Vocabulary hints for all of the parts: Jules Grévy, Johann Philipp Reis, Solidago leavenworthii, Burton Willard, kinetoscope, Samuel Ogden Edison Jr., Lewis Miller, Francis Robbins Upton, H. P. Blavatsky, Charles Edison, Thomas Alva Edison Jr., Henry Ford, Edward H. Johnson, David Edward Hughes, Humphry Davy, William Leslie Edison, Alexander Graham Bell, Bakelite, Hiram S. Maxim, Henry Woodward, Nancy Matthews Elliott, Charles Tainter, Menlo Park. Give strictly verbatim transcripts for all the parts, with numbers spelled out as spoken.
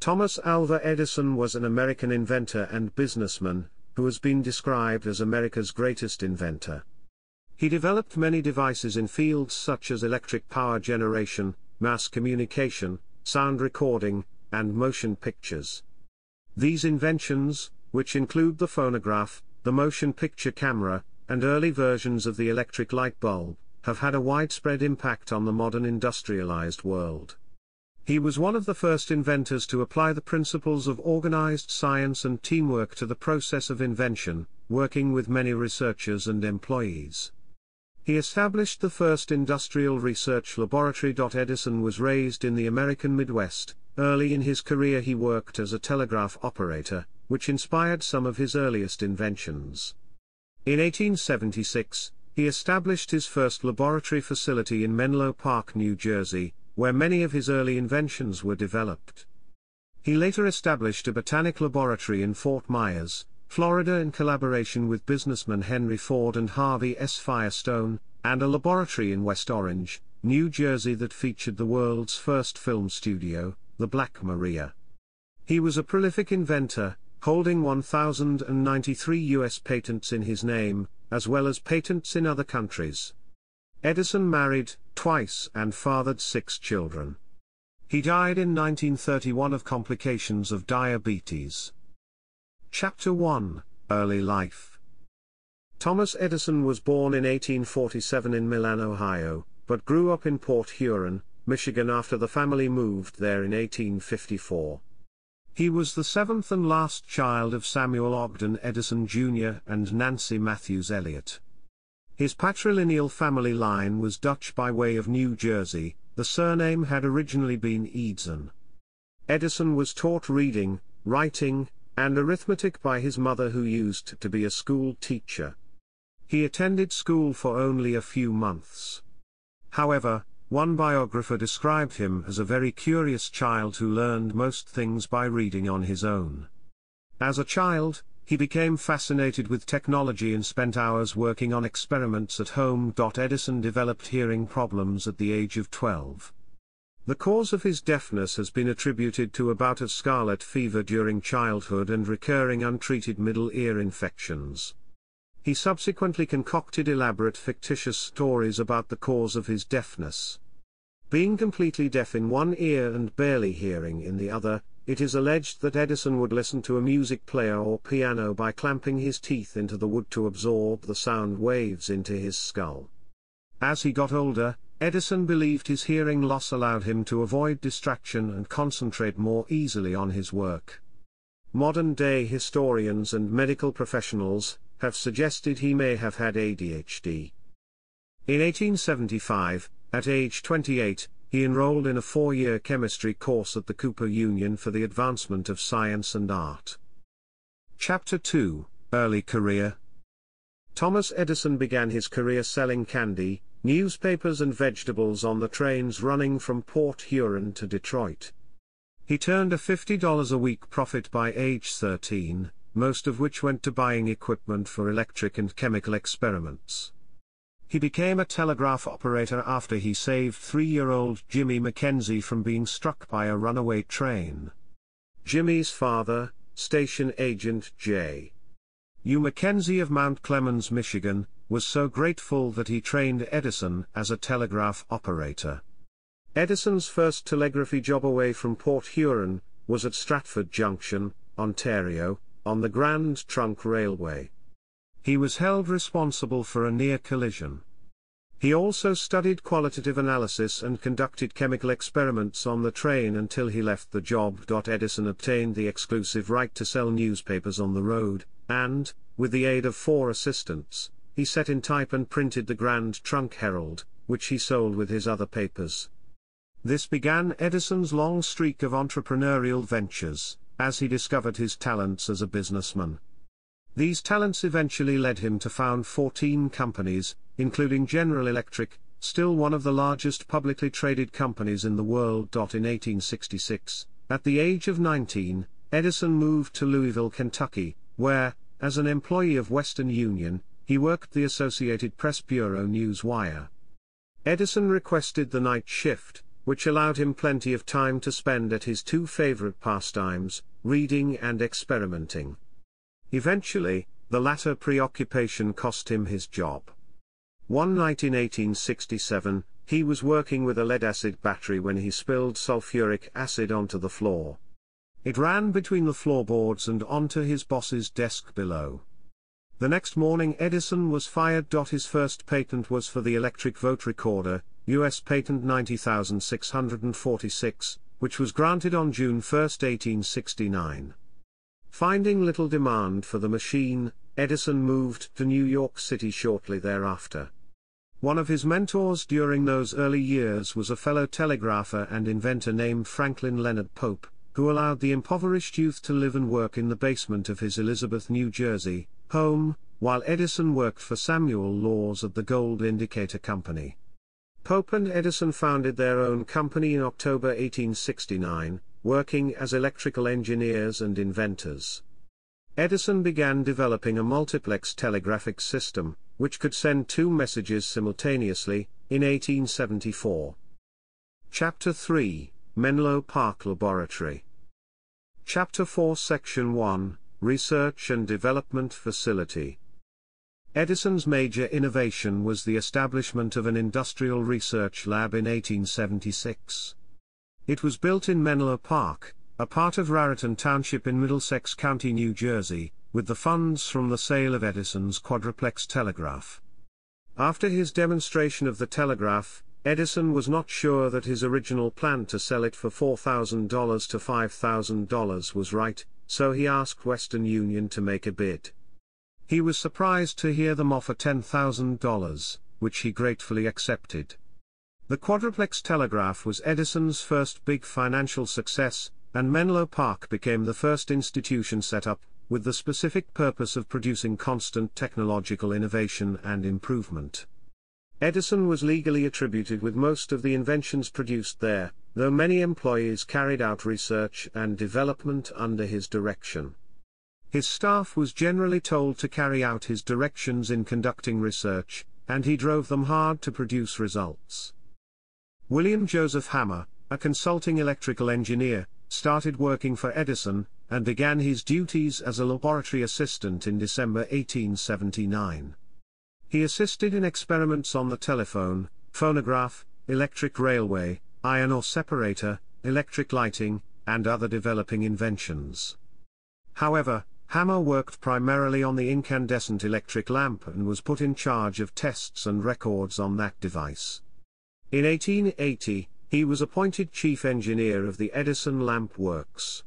Thomas Alva Edison was an American inventor and businessman, who has been described as America's greatest inventor. He developed many devices in fields such as electric power generation, mass communication, sound recording, and motion pictures. These inventions, which include the phonograph, the motion picture camera, and early versions of the electric light bulb, have had a widespread impact on the modern industrialized world. He was one of the first inventors to apply the principles of organized science and teamwork to the process of invention, working with many researchers and employees. He established the first industrial research laboratory. Edison was raised in the American Midwest. Early in his career he worked as a telegraph operator, which inspired some of his earliest inventions. In eighteen seventy-six, he established his first laboratory facility in Menlo Park, New Jersey, where many of his early inventions were developed. He later established a botanic laboratory in Fort Myers, Florida, in collaboration with businessmen Henry Ford and Harvey S. Firestone, and a laboratory in West Orange, New Jersey that featured the world's first film studio, the Black Maria. He was a prolific inventor, holding one thousand ninety-three U S patents in his name, as well as patents in other countries. Edison married twice and fathered six children. He died in nineteen thirty-one of complications of diabetes. Chapter one, Early Life. Thomas Edison was born in eighteen forty-seven in Milan, Ohio, but grew up in Port Huron, Michigan after the family moved there in eighteen fifty-four. He was the seventh and last child of Samuel Ogden Edison Junior and Nancy Matthews Elliott. His patrilineal family line was Dutch by way of New Jersey. The surname had originally been Edson. Edison was taught reading, writing, and arithmetic by his mother, who used to be a school teacher. He attended school for only a few months. However, one biographer described him as a very curious child who learned most things by reading on his own. As a child, he became fascinated with technology and spent hours working on experiments at home. Edison developed hearing problems at the age of twelve. The cause of his deafness has been attributed to a bout of scarlet fever during childhood and recurring untreated middle ear infections. He subsequently concocted elaborate fictitious stories about the cause of his deafness. Being completely deaf in one ear and barely hearing in the other, it is alleged that Edison would listen to a music player or piano by clamping his teeth into the wood to absorb the sound waves into his skull. As he got older, Edison believed his hearing loss allowed him to avoid distraction and concentrate more easily on his work. Modern-day historians and medical professionals have suggested he may have had A D H D. In eighteen seventy-five, at age twenty-eight, he enrolled in a four-year chemistry course at the Cooper Union for the advancement of science and art. Chapter two, Early Career. Thomas Edison began his career selling candy, newspapers and vegetables on the trains running from Port Huron to Detroit. He turned a fifty dollars a week profit by age thirteen, most of which went to buying equipment for electric and chemical experiments. He became a telegraph operator after he saved three-year-old Jimmy Mackenzie from being struck by a runaway train. Jimmy's father, station agent J U Mackenzie of Mount Clemens, Michigan, was so grateful that he trained Edison as a telegraph operator. Edison's first telegraphy job away from Port Huron was at Stratford Junction, Ontario, on the Grand Trunk Railway. He was held responsible for a near collision. He also studied qualitative analysis and conducted chemical experiments on the train until he left the job. Edison obtained the exclusive right to sell newspapers on the road, and, with the aid of four assistants, he set in type and printed the Grand Trunk Herald, which he sold with his other papers. This began Edison's long streak of entrepreneurial ventures, as he discovered his talents as a businessman. These talents eventually led him to found fourteen companies, including General Electric, still one of the largest publicly traded companies in the world. In eighteen sixty-six, at the age of nineteen, Edison moved to Louisville, Kentucky, where, as an employee of Western Union, he worked the Associated Press Bureau newswire. Edison requested the night shift, which allowed him plenty of time to spend at his two favorite pastimes, reading and experimenting. Eventually, the latter preoccupation cost him his job. One night in eighteen sixty-seven, he was working with a lead-acid battery when he spilled sulfuric acid onto the floor. It ran between the floorboards and onto his boss's desk below. The next morning Edison was fired. His first patent was for the electric vote recorder, U S Patent ninety thousand six hundred forty-six, which was granted on June first, eighteen sixty-nine. Finding little demand for the machine, Edison moved to New York City shortly thereafter. One of his mentors during those early years was a fellow telegrapher and inventor named Franklin Leonard Pope, who allowed the impoverished youth to live and work in the basement of his Elizabeth, New Jersey, home, while Edison worked for Samuel Laws of the Gold Indicator Company. Pope and Edison founded their own company in October eighteen sixty-nine, working as electrical engineers and inventors. Edison began developing a multiplex telegraphic system, which could send two messages simultaneously, in eighteen seventy-four. Chapter three, Menlo Park Laboratory. Chapter four, Section one, Research and Development Facility. Edison's major innovation was the establishment of an industrial research lab in eighteen seventy-six. It was built in Menlo Park, a part of Raritan Township in Middlesex County, New Jersey, with the funds from the sale of Edison's quadruplex telegraph. After his demonstration of the telegraph, Edison was not sure that his original plan to sell it for four thousand to five thousand dollars was right, so he asked Western Union to make a bid. He was surprised to hear them offer ten thousand dollars, which he gratefully accepted. The quadruplex telegraph was Edison's first big financial success, and Menlo Park became the first institution set up with the specific purpose of producing constant technological innovation and improvement. Edison was legally attributed with most of the inventions produced there, though many employees carried out research and development under his direction. His staff was generally told to carry out his directions in conducting research, and he drove them hard to produce results. William Joseph Hammer, a consulting electrical engineer, started working for Edison, and began his duties as a laboratory assistant in December eighteen seventy-nine. He assisted in experiments on the telephone, phonograph, electric railway, iron ore separator, electric lighting, and other developing inventions. However, Hammer worked primarily on the incandescent electric lamp and was put in charge of tests and records on that device. In eighteen eighty, he was appointed chief engineer of the Edison Lamp Works.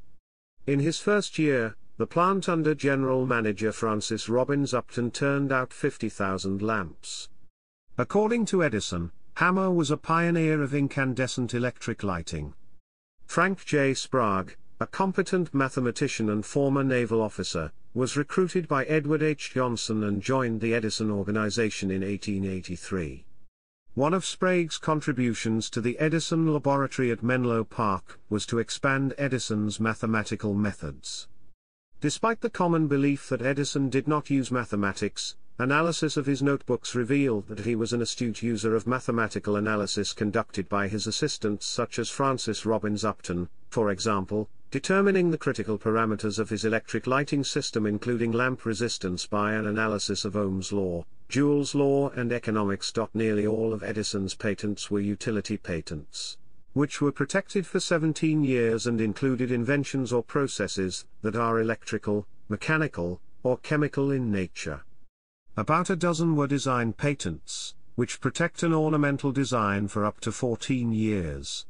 In his first year, the plant under general manager Francis Robbins Upton turned out fifty thousand lamps. According to Edison, Hammer was a pioneer of incandescent electric lighting. Frank J. Sprague, a competent mathematician and former naval officer, was recruited by Edward H. Johnson and joined the Edison organization in eighteen eighty-three. One of Sprague's contributions to the Edison laboratory at Menlo Park was to expand Edison's mathematical methods. Despite the common belief that Edison did not use mathematics, analysis of his notebooks revealed that he was an astute user of mathematical analysis conducted by his assistants such as Francis Robbins Upton, for example, determining the critical parameters of his electric lighting system including lamp resistance by an analysis of Ohm's law, Joule's law and economics. Nearly all of Edison's patents were utility patents, which were protected for seventeen years and included inventions or processes that are electrical, mechanical, or chemical in nature. About a dozen were design patents, which protect an ornamental design for up to fourteen years.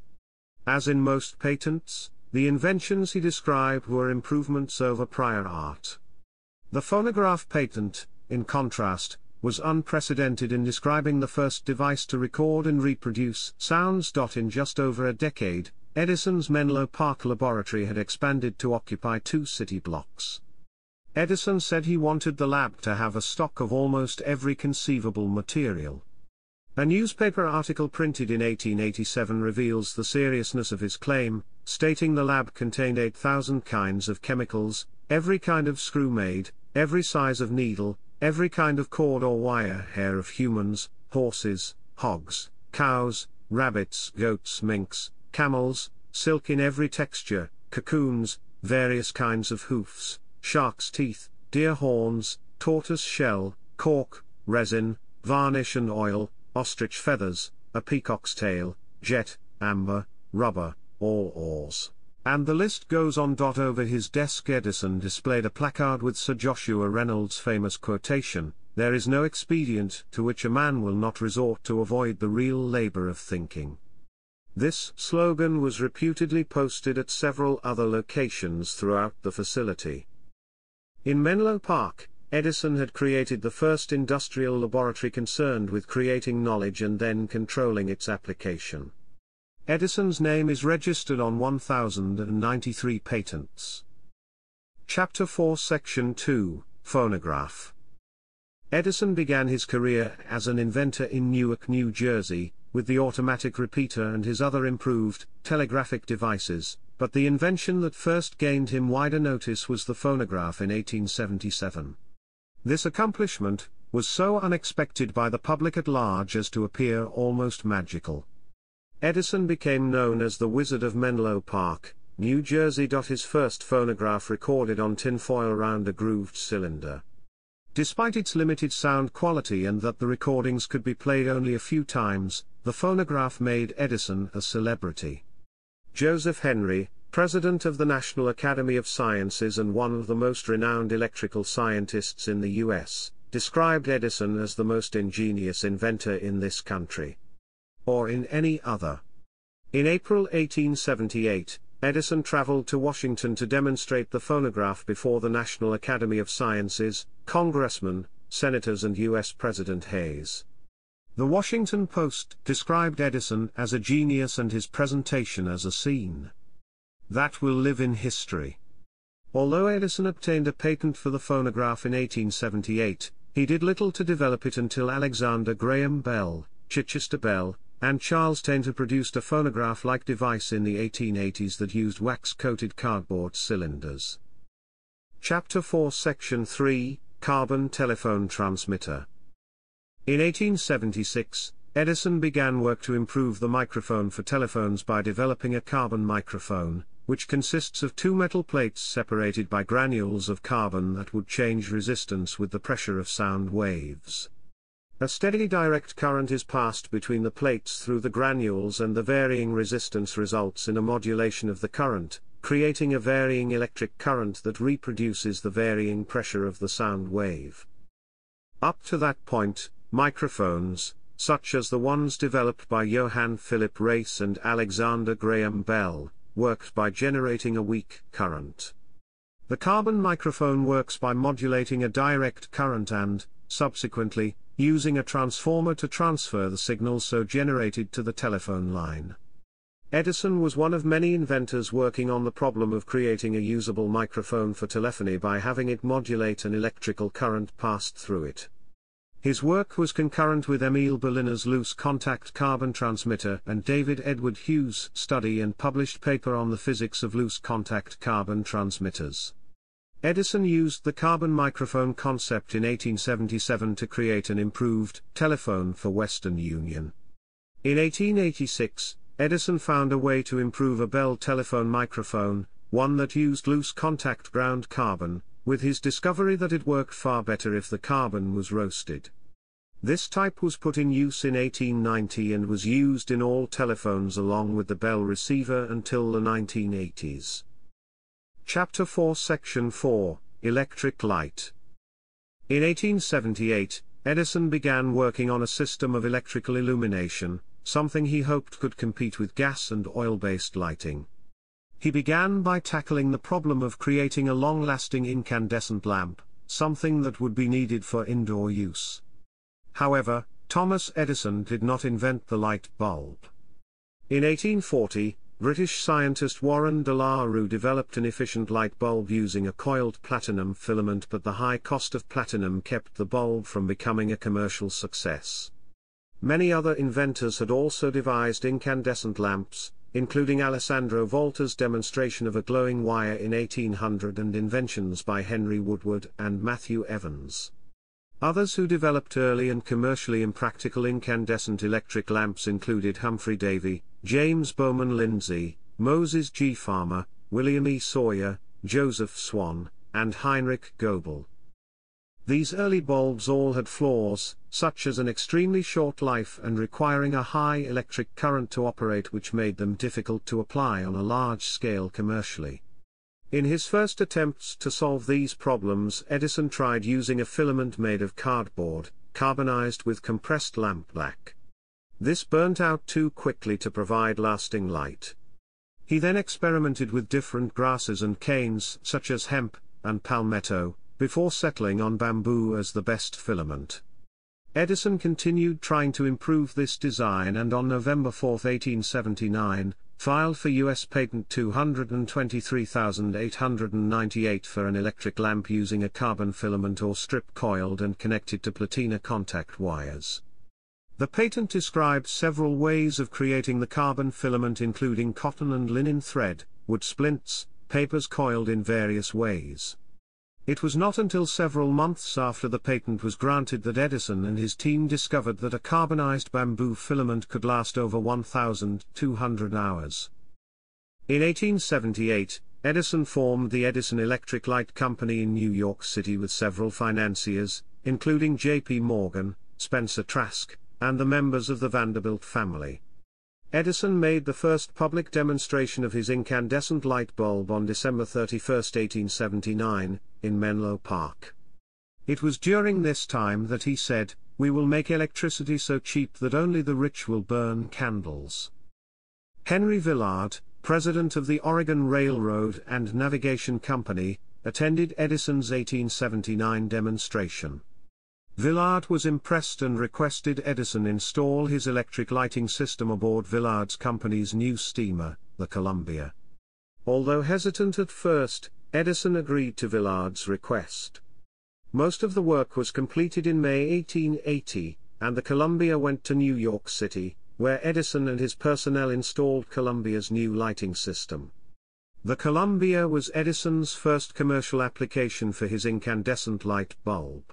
As in most patents, the inventions he described were improvements over prior art. The phonograph patent, in contrast, was unprecedented in describing the first device to record and reproduce sounds. In just over a decade, Edison's Menlo Park laboratory had expanded to occupy two city blocks. Edison said he wanted the lab to have a stock of almost every conceivable material. A newspaper article printed in eighteen eighty-seven reveals the seriousness of his claim, stating the lab contained eight thousand kinds of chemicals, every kind of screw made, every size of needle, every kind of cord or wire hair of humans, horses, hogs, cows, rabbits, goats, minks, camels, silk in every texture, cocoons, various kinds of hoofs, shark's teeth, deer horns, tortoise shell, cork, resin, varnish and oil, ostrich feathers, a peacock's tail, jet, amber, rubber, all ores. And the list goes on. Over his desk Edison displayed a placard with Sir Joshua Reynolds' famous quotation, "There is no expedient to which a man will not resort to avoid the real labor of thinking." This slogan was reputedly posted at several other locations throughout the facility. In Menlo Park, Edison had created the first industrial laboratory concerned with creating knowledge and then controlling its application. Edison's name is registered on one thousand ninety-three patents. Chapter four Section two, Phonograph. Edison began his career as an inventor in Newark, New Jersey, with the automatic repeater and his other improved telegraphic devices, but the invention that first gained him wider notice was the phonograph in eighteen seventy-seven. This accomplishment was so unexpected by the public at large as to appear almost magical. Edison became known as the Wizard of Menlo Park, New Jersey. His first phonograph recorded on tinfoil round a grooved cylinder. Despite its limited sound quality and that the recordings could be played only a few times, the phonograph made Edison a celebrity. Joseph Henry, president of the National Academy of Sciences and one of the most renowned electrical scientists in the U S, described Edison as the most ingenious inventor in this country, or in any other. In April eighteen seventy-eight, Edison traveled to Washington to demonstrate the phonograph before the National Academy of Sciences, congressmen, senators and U S President Hayes. The Washington Post described Edison as a genius and his presentation as a scene that will live in history. Although Edison obtained a patent for the phonograph in eighteen seventy-eight, he did little to develop it until Alexander Graham Bell, Chichester Bell, and Charles Tainter produced a phonograph-like device in the eighteen eighties that used wax-coated cardboard cylinders. Chapter four Section three, Carbon Telephone Transmitter. In eighteen seventy-six, Edison began work to improve the microphone for telephones by developing a carbon microphone, which consists of two metal plates separated by granules of carbon that would change resistance with the pressure of sound waves. A steady direct current is passed between the plates through the granules, and the varying resistance results in a modulation of the current, creating a varying electric current that reproduces the varying pressure of the sound wave. Up to that point, microphones, such as the ones developed by Johann Philipp Reis and Alexander Graham Bell, worked by generating a weak current. The carbon microphone works by modulating a direct current and, subsequently, using a transformer to transfer the signal so generated to the telephone line. Edison was one of many inventors working on the problem of creating a usable microphone for telephony by having it modulate an electrical current passed through it. His work was concurrent with Emil Berliner's loose contact carbon transmitter and David Edward Hughes' study and published paper on the physics of loose contact carbon transmitters. Edison used the carbon microphone concept in eighteen seventy-seven to create an improved telephone for Western Union. In eighteen eighty-six, Edison found a way to improve a Bell telephone microphone, one that used loose contact ground carbon, with his discovery that it worked far better if the carbon was roasted. This type was put in use in eighteen ninety and was used in all telephones along with the Bell receiver until the nineteen eighties. Chapter four Section four, Electric Light. In eighteen seventy-eight, Edison began working on a system of electrical illumination, something he hoped could compete with gas and oil-based lighting. He began by tackling the problem of creating a long-lasting incandescent lamp, something that would be needed for indoor use. However, Thomas Edison did not invent the light bulb. In eighteen forty, British scientist Warren De La Rue developed an efficient light bulb using a coiled platinum filament, but the high cost of platinum kept the bulb from becoming a commercial success. Many other inventors had also devised incandescent lamps, including Alessandro Volta's demonstration of a glowing wire in eighteen hundred and inventions by Henry Woodward and Matthew Evans. Others who developed early and commercially impractical incandescent electric lamps included Humphry Davy, James Bowman Lindsay, Moses G. Farmer, William E. Sawyer, Joseph Swan, and Heinrich Goebel. These early bulbs all had flaws, such as an extremely short life and requiring a high electric current to operate, which made them difficult to apply on a large scale commercially. In his first attempts to solve these problems, Edison tried using a filament made of cardboard, carbonized with compressed lamp black. This burnt out too quickly to provide lasting light. He then experimented with different grasses and canes, such as hemp and palmetto, before settling on bamboo as the best filament. Edison continued trying to improve this design, and on November fourth, eighteen seventy-nine, filed for U S Patent two hundred twenty-three thousand eight hundred ninety-eight for an electric lamp using a carbon filament or strip coiled and connected to platina contact wires. The patent described several ways of creating the carbon filament, including cotton and linen thread, wood splints, papers coiled in various ways. It was not until several months after the patent was granted that Edison and his team discovered that a carbonized bamboo filament could last over one thousand two hundred hours. In eighteen seventy-eight, Edison formed the Edison Electric Light Company in New York City with several financiers, including J P Morgan, Spencer Trask, and the members of the Vanderbilt family. Edison made the first public demonstration of his incandescent light bulb on December thirty-first, eighteen seventy-nine, in Menlo Park. It was during this time that he said, "We will make electricity so cheap that only the rich will burn candles." Henry Villard, president of the Oregon Railroad and Navigation Company, attended Edison's eighteen seventy-nine demonstration. Villard was impressed and requested Edison install his electric lighting system aboard Villard's company's new steamer, the Columbia. Although hesitant at first, Edison agreed to Villard's request. Most of the work was completed in May eighteen eighty, and the Columbia went to New York City, where Edison and his personnel installed Columbia's new lighting system. The Columbia was Edison's first commercial application for his incandescent light bulb.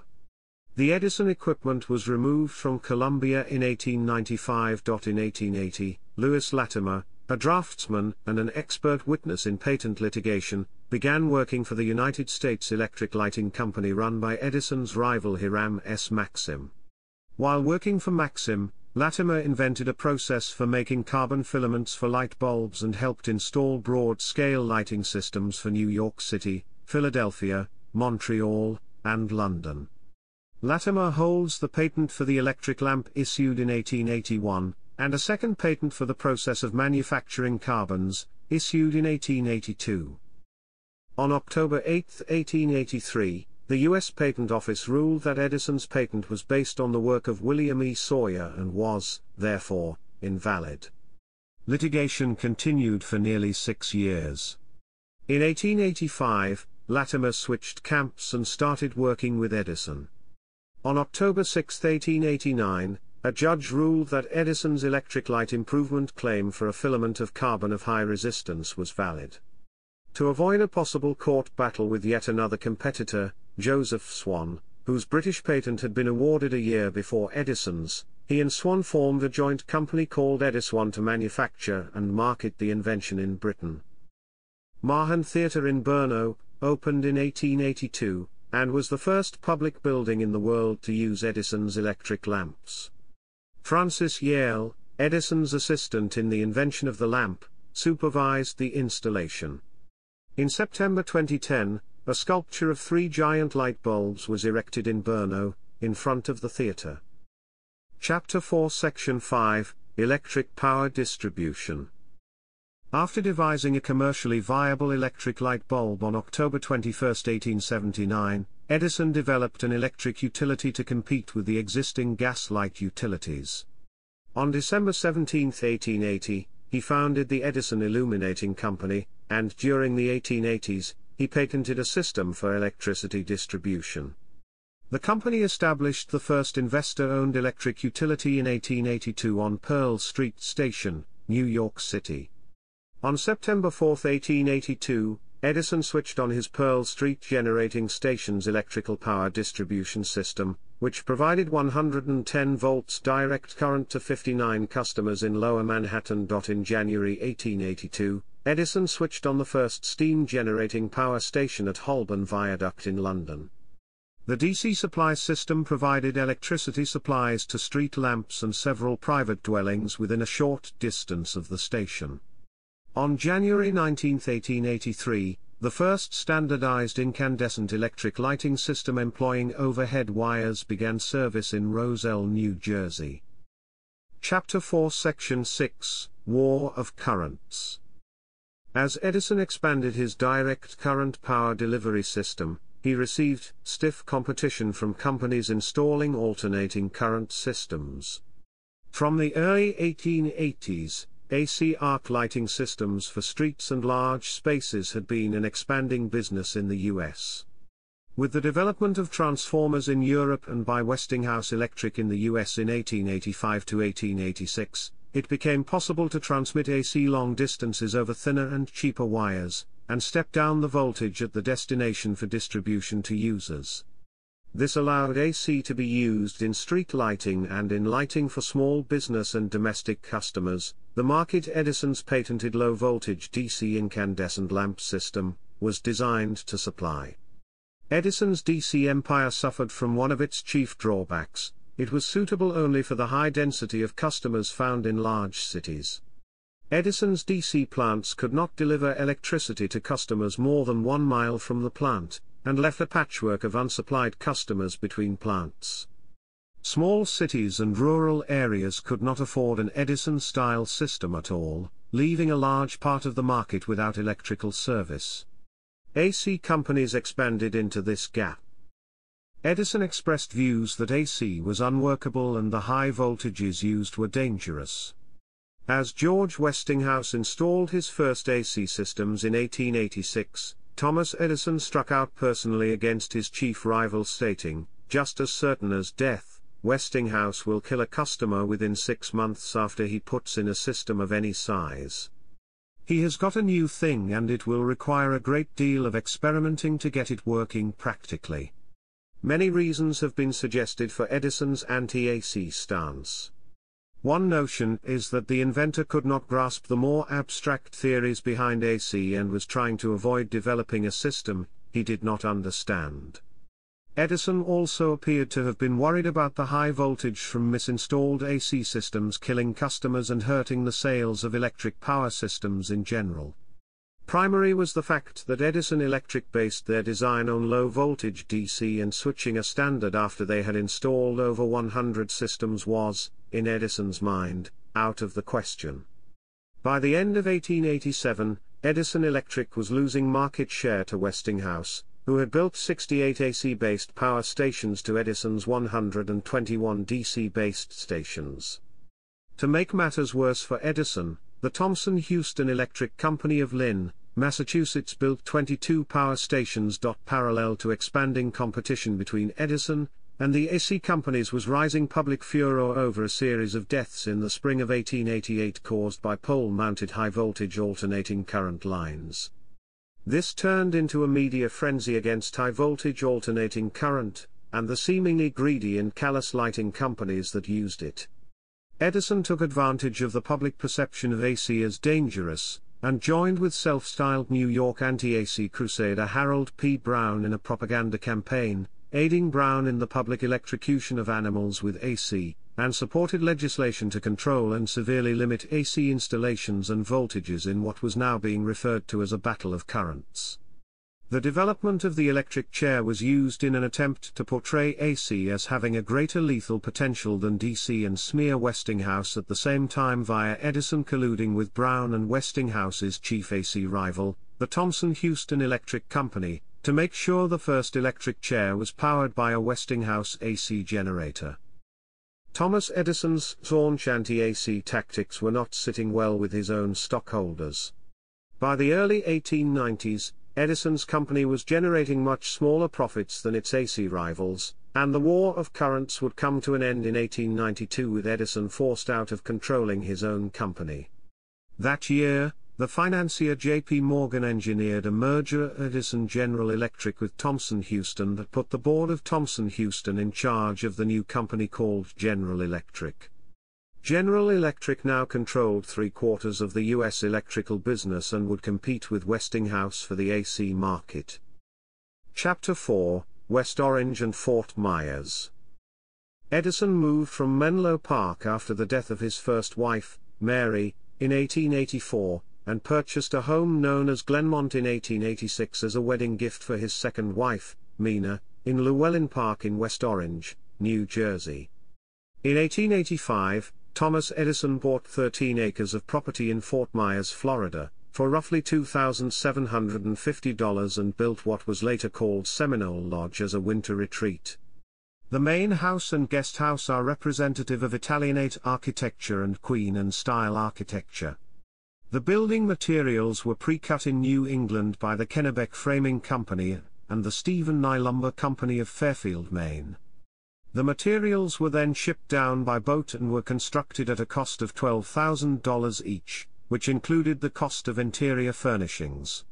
The Edison equipment was removed from Columbia in eighteen ninety-five. In eighteen eighty, Lewis Latimer, a draftsman and an expert witness in patent litigation, began working for the United States Electric Lighting Company run by Edison's rival Hiram S. Maxim. While working for Maxim, Latimer invented a process for making carbon filaments for light bulbs and helped install broad-scale lighting systems for New York City, Philadelphia, Montreal, and London. Latimer holds the patent for the electric lamp issued in eighteen eighty-one, and a second patent for the process of manufacturing carbons, issued in eighteen eighty-two. On October eighth, eighteen eighty-three, the U S Patent Office ruled that Edison's patent was based on the work of William E. Sawyer and was, therefore, invalid. Litigation continued for nearly six years. In eighteen eighty-five, Latimer switched camps and started working with Edison. On October sixth, eighteen eighty-nine, a judge ruled that Edison's electric light improvement claim for a filament of carbon of high resistance was valid. To avoid a possible court battle with yet another competitor, Joseph Swan, whose British patent had been awarded a year before Edison's, he and Swan formed a joint company called Ediswan to manufacture and market the invention in Britain. Mahon Theatre in Brno opened in eighteen eighty-two, and was the first public building in the world to use Edison's electric lamps. Francis Yale, Edison's assistant in the invention of the lamp, supervised the installation. In September twenty ten, a sculpture of three giant light bulbs was erected in Brno, in front of the theatre. Chapter four Section five, Electric Power Distribution. After devising a commercially viable electric light bulb on October twenty-first, eighteen seventy-nine, Edison developed an electric utility to compete with the existing gas light utilities. On December seventeenth, eighteen eighty, he founded the Edison Illuminating Company, and during the eighteen eighties, he patented a system for electricity distribution. The company established the first investor-owned electric utility in eighteen eighty-two on Pearl Street Station, New York City. On September fourth, eighteen eighty-two, Edison switched on his Pearl Street Generating Station's electrical power distribution system, which provided one hundred ten volts direct current to fifty-nine customers in Lower Manhattan. In January eighteen eighty-two, Edison switched on the first steam-generating power station at Holborn Viaduct in London. The D C supply system provided electricity supplies to street lamps and several private dwellings within a short distance of the station. On January nineteenth, eighteen eighty-three, the first standardized incandescent electric lighting system employing overhead wires began service in Roselle, New Jersey. Chapter four Section six, War of Currents. As Edison expanded his direct current power delivery system, he received stiff competition from companies installing alternating current systems. From the early eighteen eighties, A C arc lighting systems for streets and large spaces had been an expanding business in the U S. With the development of transformers in Europe and by Westinghouse Electric in the U S in eighteen eighty-five to eighteen eighty-six, it became possible to transmit A C long distances over thinner and cheaper wires, and step down the voltage at the destination for distribution to users. This allowed A C to be used in street lighting and in lighting for small business and domestic customers. The market Edison's patented low-voltage D C incandescent lamp system was designed to supply. Edison's D C empire suffered from one of its chief drawbacks: it was suitable only for the high density of customers found in large cities. Edison's D C plants could not deliver electricity to customers more than one mile from the plant, and left a patchwork of unsupplied customers between plants. Small cities and rural areas could not afford an Edison-style system at all, leaving a large part of the market without electrical service. A C companies expanded into this gap. Edison expressed views that A C was unworkable and the high voltages used were dangerous. As George Westinghouse installed his first A C systems in eighteen eighty-six, Thomas Edison struck out personally against his chief rival, stating, "Just as certain as death, Westinghouse will kill a customer within six months after he puts in a system of any size. He has got a new thing and it will require a great deal of experimenting to get it working practically." Many reasons have been suggested for Edison's anti-A C stance. One notion is that the inventor could not grasp the more abstract theories behind A C and was trying to avoid developing a system he did not understand. Edison also appeared to have been worried about the high voltage from misinstalled A C systems killing customers and hurting the sales of electric power systems in general. Primary was the fact that Edison Electric based their design on low-voltage D C, and switching a standard after they had installed over one hundred systems was, in Edison's mind, out of the question. By the end of eighteen eighty-seven, Edison Electric was losing market share to Westinghouse, who had built sixty-eight A C-based power stations to Edison's one hundred twenty-one D C-based stations. To make matters worse for Edison, the Thomson-Houston Electric Company of Lynn, Massachusetts built twenty-two power stations. Parallel to expanding competition between Edison and the A C companies was rising public furor over a series of deaths in the spring of eighteen eighty-eight caused by pole-mounted high-voltage alternating current lines. This turned into a media frenzy against high-voltage alternating current, and the seemingly greedy and callous lighting companies that used it. Edison took advantage of the public perception of A C as dangerous, and joined with self-styled New York anti-A C crusader Harold P. Brown in a propaganda campaign, aiding Brown in the public electrocution of animals with A C, and supported legislation to control and severely limit A C installations and voltages in what was now being referred to as a battle of currents. The development of the electric chair was used in an attempt to portray A C as having a greater lethal potential than D C, and smear Westinghouse at the same time via Edison colluding with Brown and Westinghouse's chief A C rival, the Thomson-Houston Electric Company, to make sure the first electric chair was powered by a Westinghouse A C generator. Thomas Edison's staunch anti-A C tactics were not sitting well with his own stockholders. By the early eighteen nineties, Edison's company was generating much smaller profits than its A C rivals, and the war of currents would come to an end in eighteen ninety-two with Edison forced out of controlling his own company. That year, The financier J P Morgan engineered a merger at Edison General Electric with Thomson Houston that put the board of Thomson Houston in charge of the new company called General Electric. General Electric now controlled three-quarters of the U S electrical business and would compete with Westinghouse for the A C market. Chapter four, West Orange and Fort Myers. Edison moved from Menlo Park after the death of his first wife, Mary, in eighteen eighty-four, and purchased a home known as Glenmont in eighteen eighty-six as a wedding gift for his second wife, Mina, in Llewellyn Park in West Orange, New Jersey. In eighteen eighty-five, Thomas Edison bought thirteen acres of property in Fort Myers, Florida, for roughly two thousand seven hundred fifty dollars and built what was later called Seminole Lodge as a winter retreat. The main house and guest house are representative of Italianate architecture and Queen and style architecture. The building materials were pre-cut in New England by the Kennebec Framing Company and the Stephen Nye Lumber Company of Fairfield, Maine. The materials were then shipped down by boat and were constructed at a cost of twelve thousand dollars each, which included the cost of interior furnishings.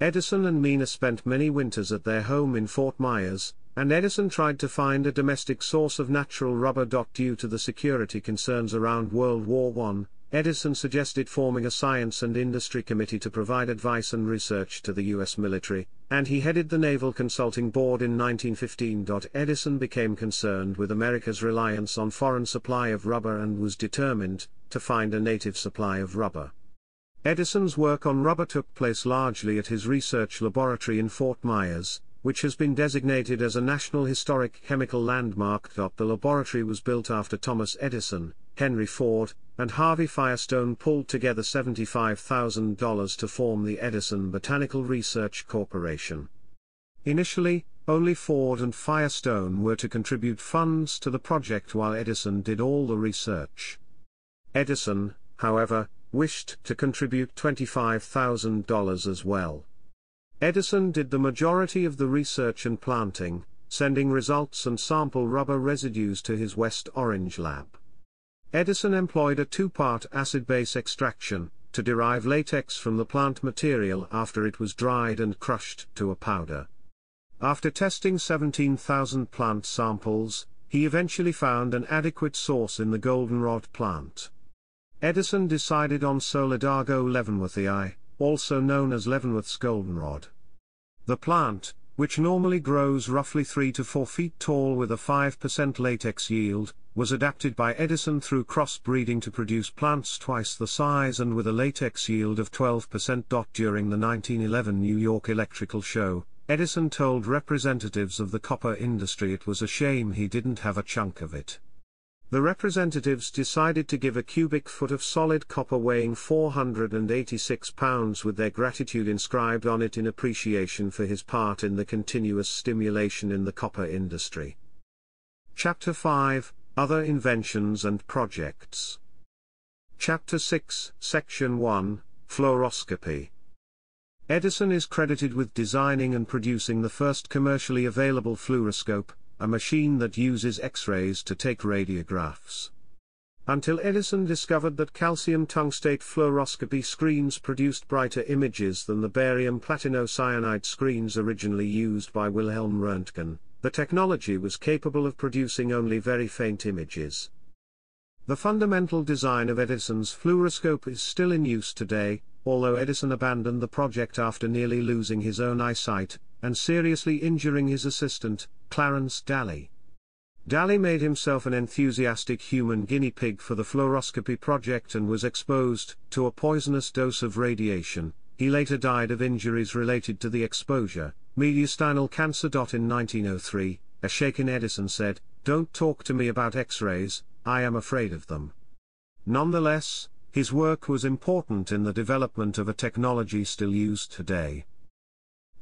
Edison and Mina spent many winters at their home in Fort Myers, and Edison tried to find a domestic source of natural rubber. Due to the security concerns around World War One, Edison suggested forming a science and industry committee to provide advice and research to the U S military, and he headed the Naval Consulting Board in nineteen fifteen. Edison became concerned with America's reliance on foreign supply of rubber and was determined to find a native supply of rubber. Edison's work on rubber took place largely at his research laboratory in Fort Myers, which has been designated as a National Historic Chemical Landmark. The laboratory was built after Thomas Edison, Henry Ford, and Harvey Firestone pulled together seventy-five thousand dollars to form the Edison Botanical Research Corporation. Initially, only Ford and Firestone were to contribute funds to the project while Edison did all the research. Edison, however, wished to contribute twenty-five thousand dollars as well. Edison did the majority of the research and planting, sending results and sample rubber residues to his West Orange lab. Edison employed a two-part acid-base extraction to derive latex from the plant material after it was dried and crushed to a powder. After testing seventeen thousand plant samples, he eventually found an adequate source in the goldenrod plant. Edison decided on Solidago leavenworthii, also known as Leavenworth's goldenrod. The plant, which normally grows roughly three to four feet tall with a five percent latex yield, was adapted by Edison through crossbreeding to produce plants twice the size and with a latex yield of twelve percent. During the nineteen eleven New York Electrical Show, Edison told representatives of the copper industry it was a shame he didn't have a chunk of it. The representatives decided to give a cubic foot of solid copper weighing four hundred eighty-six pounds with their gratitude inscribed on it in appreciation for his part in the continuous stimulation in the copper industry. Chapter five, Other Inventions and Projects. Chapter six, Section one, Fluoroscopy. Edison is credited with designing and producing the first commercially available fluoroscope, a machine that uses X-rays to take radiographs. Until Edison discovered that calcium tungstate fluoroscopy screens produced brighter images than the barium platinocyanide screens originally used by Wilhelm Röntgen, the technology was capable of producing only very faint images. The fundamental design of Edison's fluoroscope is still in use today, although Edison abandoned the project after nearly losing his own eyesight and seriously injuring his assistant, Clarence Daly. Daly made himself an enthusiastic human guinea pig for the fluoroscopy project and was exposed to a poisonous dose of radiation. He later died of injuries related to the exposure, mediastinal cancer. In nineteen oh three, a shaken Edison said, "Don't talk to me about X-rays, I am afraid of them." Nonetheless, his work was important in the development of a technology still used today.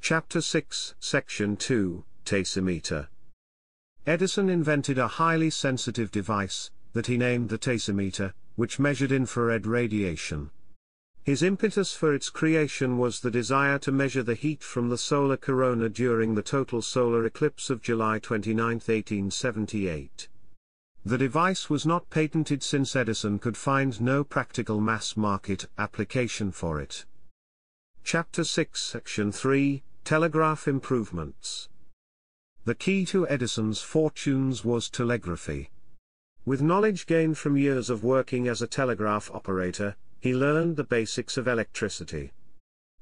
Chapter six, Section two, Tasimeter. Edison invented a highly sensitive device that he named the tasimeter, which measured infrared radiation. His impetus for its creation was the desire to measure the heat from the solar corona during the total solar eclipse of July twenty-ninth, eighteen seventy-eight. The device was not patented since Edison could find no practical mass-market application for it. Chapter six Section three, Telegraph Improvements. The key to Edison's fortunes was telegraphy. With knowledge gained from years of working as a telegraph operator, he learned the basics of electricity.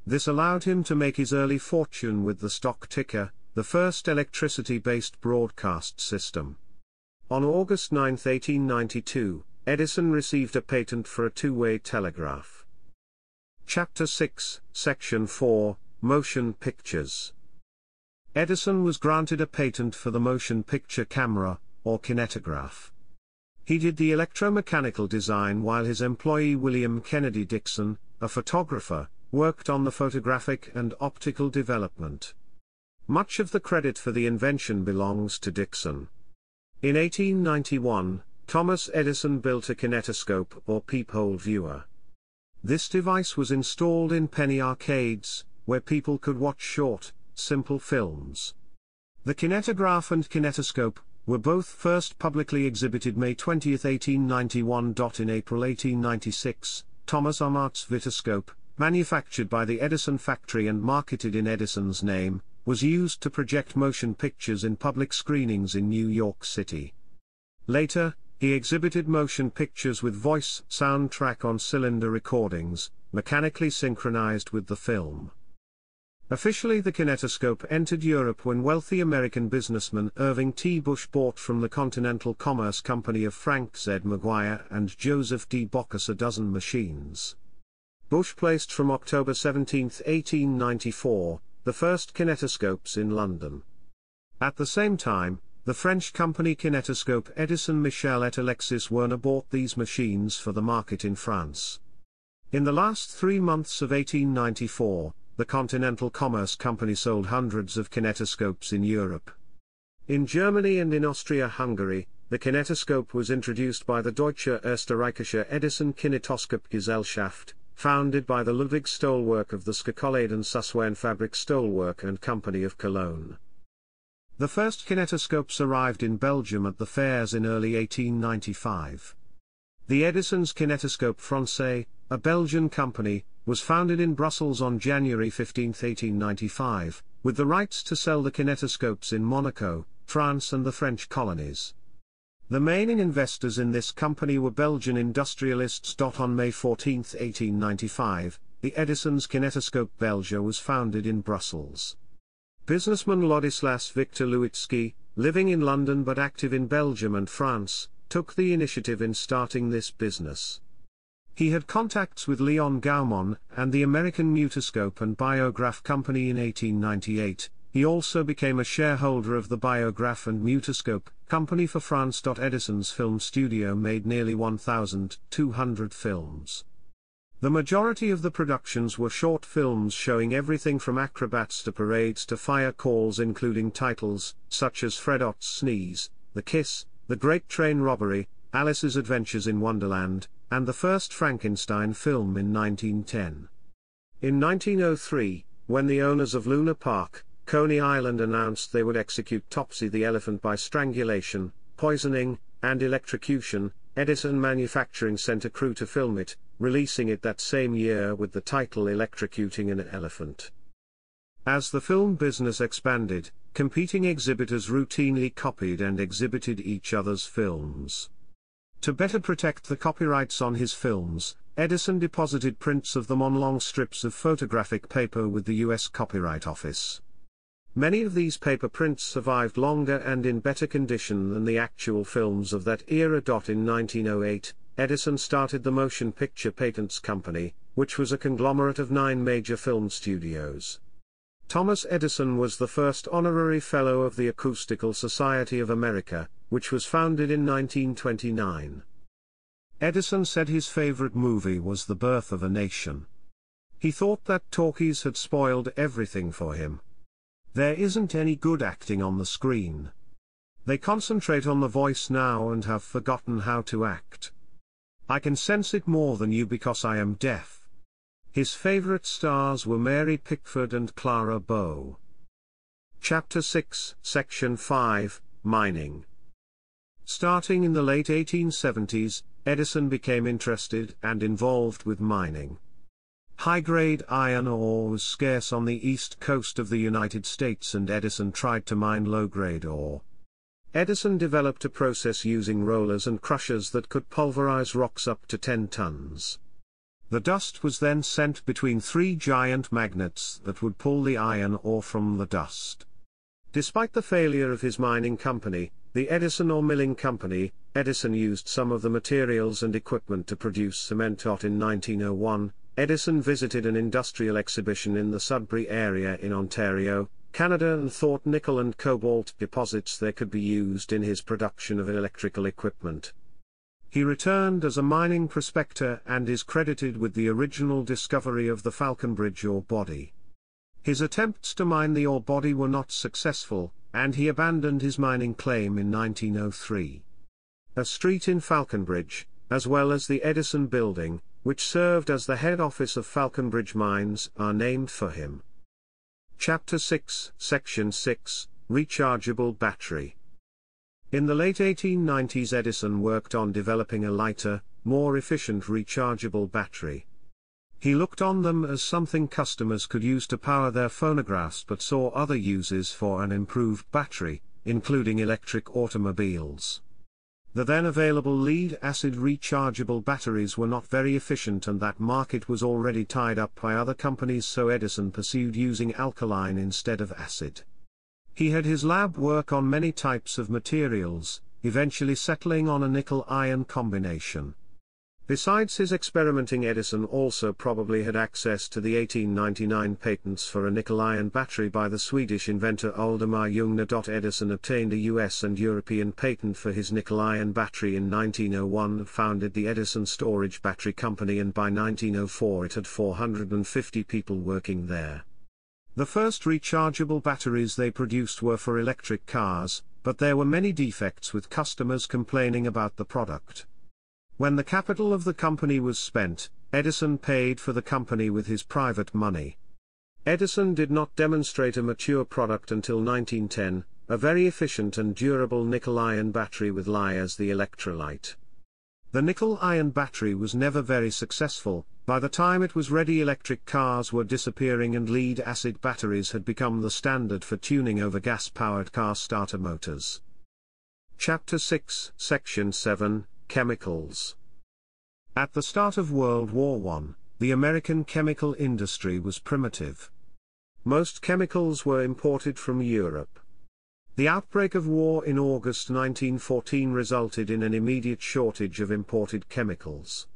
This allowed him to make his early fortune with the stock ticker, the first electricity-based broadcast system. On August ninth, eighteen ninety-two, Edison received a patent for a two-way telegraph. Chapter six, Section four, Motion Pictures. Edison was granted a patent for the motion picture camera, or kinetograph. He did the electromechanical design while his employee William Kennedy Dickson, a photographer, worked on the photographic and optical development. Much of the credit for the invention belongs to Dickson. In eighteen ninety-one, Thomas Edison built a kinetoscope or peephole viewer. This device was installed in penny arcades, where people could watch short, simple films. The kinetograph and kinetoscope were both first publicly exhibited May twentieth, eighteen ninety-one. In April eighteen ninety-six, Thomas Ammart's Vitascope, manufactured by the Edison factory and marketed in Edison's name, was used to project motion pictures in public screenings in New York City. Later, he exhibited motion pictures with voice soundtrack on cylinder recordings, mechanically synchronized with the film. Officially, the kinetoscope entered Europe when wealthy American businessman Irving T. Bush bought from the Continental Commerce Company of Frank Z. McGuire and Joseph D. Bockus a dozen machines. Bush placed from October seventeenth, eighteen ninety-four, the first kinetoscopes in London. At the same time, the French company Kinetoscope Edison Michel et Alexis Werner bought these machines for the market in France. In the last three months of eighteen ninety-four, the Continental Commerce Company sold hundreds of kinetoscopes in Europe. In Germany and in Austria-Hungary, the kinetoscope was introduced by the Deutsche Österreichische Edison Kinetoskop-Gesellschaft, founded by the Ludwig Stolwerk of the Skakoläden Sassweinfabrik Stolwerk and Company of Cologne. The first kinetoscopes arrived in Belgium at the fairs in early eighteen ninety-five. The Edison's Kinetoscope Francais, a Belgian company, was founded in Brussels on January fifteenth, eighteen ninety-five, with the rights to sell the kinetoscopes in Monaco, France and the French colonies. The main investors in this company were Belgian industrialists. On May fourteenth, eighteen ninety-five, the Edison's Kinetoscope Belge was founded in Brussels. Businessman Ladislas Victor Lewitsky, living in London but active in Belgium and France, took the initiative in starting this business. He had contacts with Leon Gaumont and the American Mutoscope and Biograph Company in eighteen ninety-eight. He also became a shareholder of the Biograph and Mutoscope Company for France. Edison's film studio made nearly one thousand two hundred films. The majority of the productions were short films showing everything from acrobats to parades to fire calls, including titles such as Fred Ott's Sneeze, The Kiss, The Great Train Robbery, Alice's Adventures in Wonderland, and the first Frankenstein film in nineteen ten. In nineteen oh three, when the owners of Luna Park, Coney Island announced they would execute Topsy the elephant by strangulation, poisoning, and electrocution, Edison Manufacturing sent a crew to film it, releasing it that same year with the title Electrocuting an Elephant. As the film business expanded, competing exhibitors routinely copied and exhibited each other's films. To better protect the copyrights on his films, Edison deposited prints of them on long strips of photographic paper with the U S Copyright Office. Many of these paper prints survived longer and in better condition than the actual films of that era. In nineteen oh eight, Edison started the Motion Picture Patents Company, which was a conglomerate of nine major film studios. Thomas Edison was the first honorary fellow of the Acoustical Society of America, which was founded in nineteen twenty-nine. Edison said his favorite movie was The Birth of a Nation. He thought that talkies had spoiled everything for him. There isn't any good acting on the screen. They concentrate on the voice now and have forgotten how to act. I can sense it more than you because I am deaf. His favorite stars were Mary Pickford and Clara Bow. Chapter six, Section five, Mining. Starting in the late eighteen seventies, Edison became interested and involved with mining. High-grade iron ore was scarce on the east coast of the United States, and Edison tried to mine low-grade ore. Edison developed a process using rollers and crushers that could pulverize rocks up to ten tons. The dust was then sent between three giant magnets that would pull the iron ore from the dust. Despite the failure of his mining company, the Edison or Milling Company, Edison used some of the materials and equipment to produce cement. In nineteen oh one, Edison visited an industrial exhibition in the Sudbury area in Ontario, Canada, and thought nickel and cobalt deposits there could be used in his production of electrical equipment. He returned as a mining prospector and is credited with the original discovery of the Falconbridge ore body. His attempts to mine the ore body were not successful, and he abandoned his mining claim in nineteen oh three. A street in Falconbridge, as well as the Edison Building, which served as the head office of Falconbridge Mines, are named for him. Chapter six, Section six, Rechargeable Battery. In the late eighteen nineties, Edison worked on developing a lighter, more efficient rechargeable battery. He looked on them as something customers could use to power their phonographs, but saw other uses for an improved battery, including electric automobiles. The then available lead-acid rechargeable batteries were not very efficient, and that market was already tied up by other companies, so Edison pursued using alkaline instead of acid. He had his lab work on many types of materials, eventually settling on a nickel-iron combination. Besides his experimenting, Edison also probably had access to the eighteen ninety-nine patents for a nickel-iron battery by the Swedish inventor Aldemar Ljungner. Edison obtained a U S and European patent for his nickel-iron battery in nineteen oh one, founded the Edison Storage Battery Company, and by nineteen oh four it had four hundred fifty people working there. The first rechargeable batteries they produced were for electric cars, but there were many defects, with customers complaining about the product. When the capital of the company was spent, Edison paid for the company with his private money. Edison did not demonstrate a mature product until nineteen ten, a very efficient and durable nickel-iron battery with Li as the electrolyte. The nickel-iron battery was never very successful. By the time it was ready, electric cars were disappearing and lead-acid batteries had become the standard for tuning over gas-powered car starter motors. Chapter six, Section seven, Chemicals. At the start of World War One, the American chemical industry was primitive. Most chemicals were imported from Europe. The outbreak of war in August nineteen fourteen resulted in an immediate shortage of imported chemicals.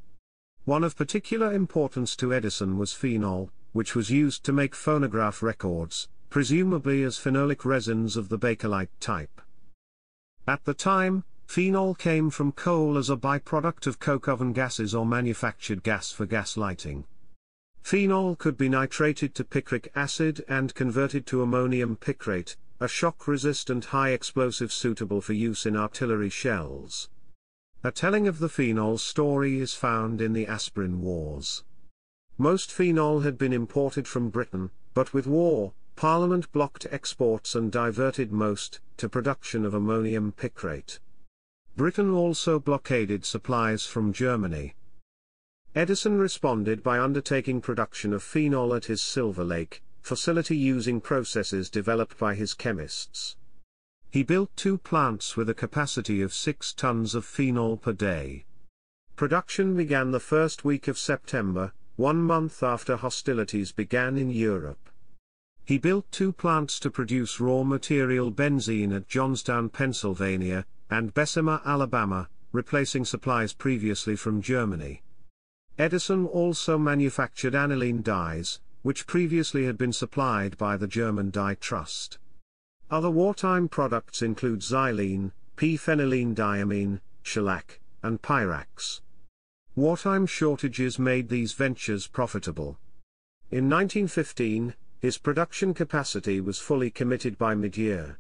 One of particular importance to Edison was phenol, which was used to make phonograph records, presumably as phenolic resins of the bakelite type. At the time, phenol came from coal as a byproduct of coke oven gases or manufactured gas for gas lighting. Phenol could be nitrated to picric acid and converted to ammonium picrate, a shock-resistant high explosive suitable for use in artillery shells. A telling of the phenol story is found in the aspirin wars. Most phenol had been imported from Britain, but with war, Parliament blocked exports and diverted most to production of ammonium picrate. Britain also blockaded supplies from Germany. Edison responded by undertaking production of phenol at his Silver Lake facility using processes developed by his chemists. He built two plants with a capacity of six tons of phenol per day. Production began the first week of September, one month after hostilities began in Europe. He built two plants to produce raw material benzene at Johnstown, Pennsylvania, and Bessemer, Alabama, replacing supplies previously from Germany. Edison also manufactured aniline dyes, which previously had been supplied by the German Dye Trust. Other wartime products include xylene, p-phenylenediamine, shellac, and pyrax. Wartime shortages made these ventures profitable. In nineteen fifteen, his production capacity was fully committed by mid-year.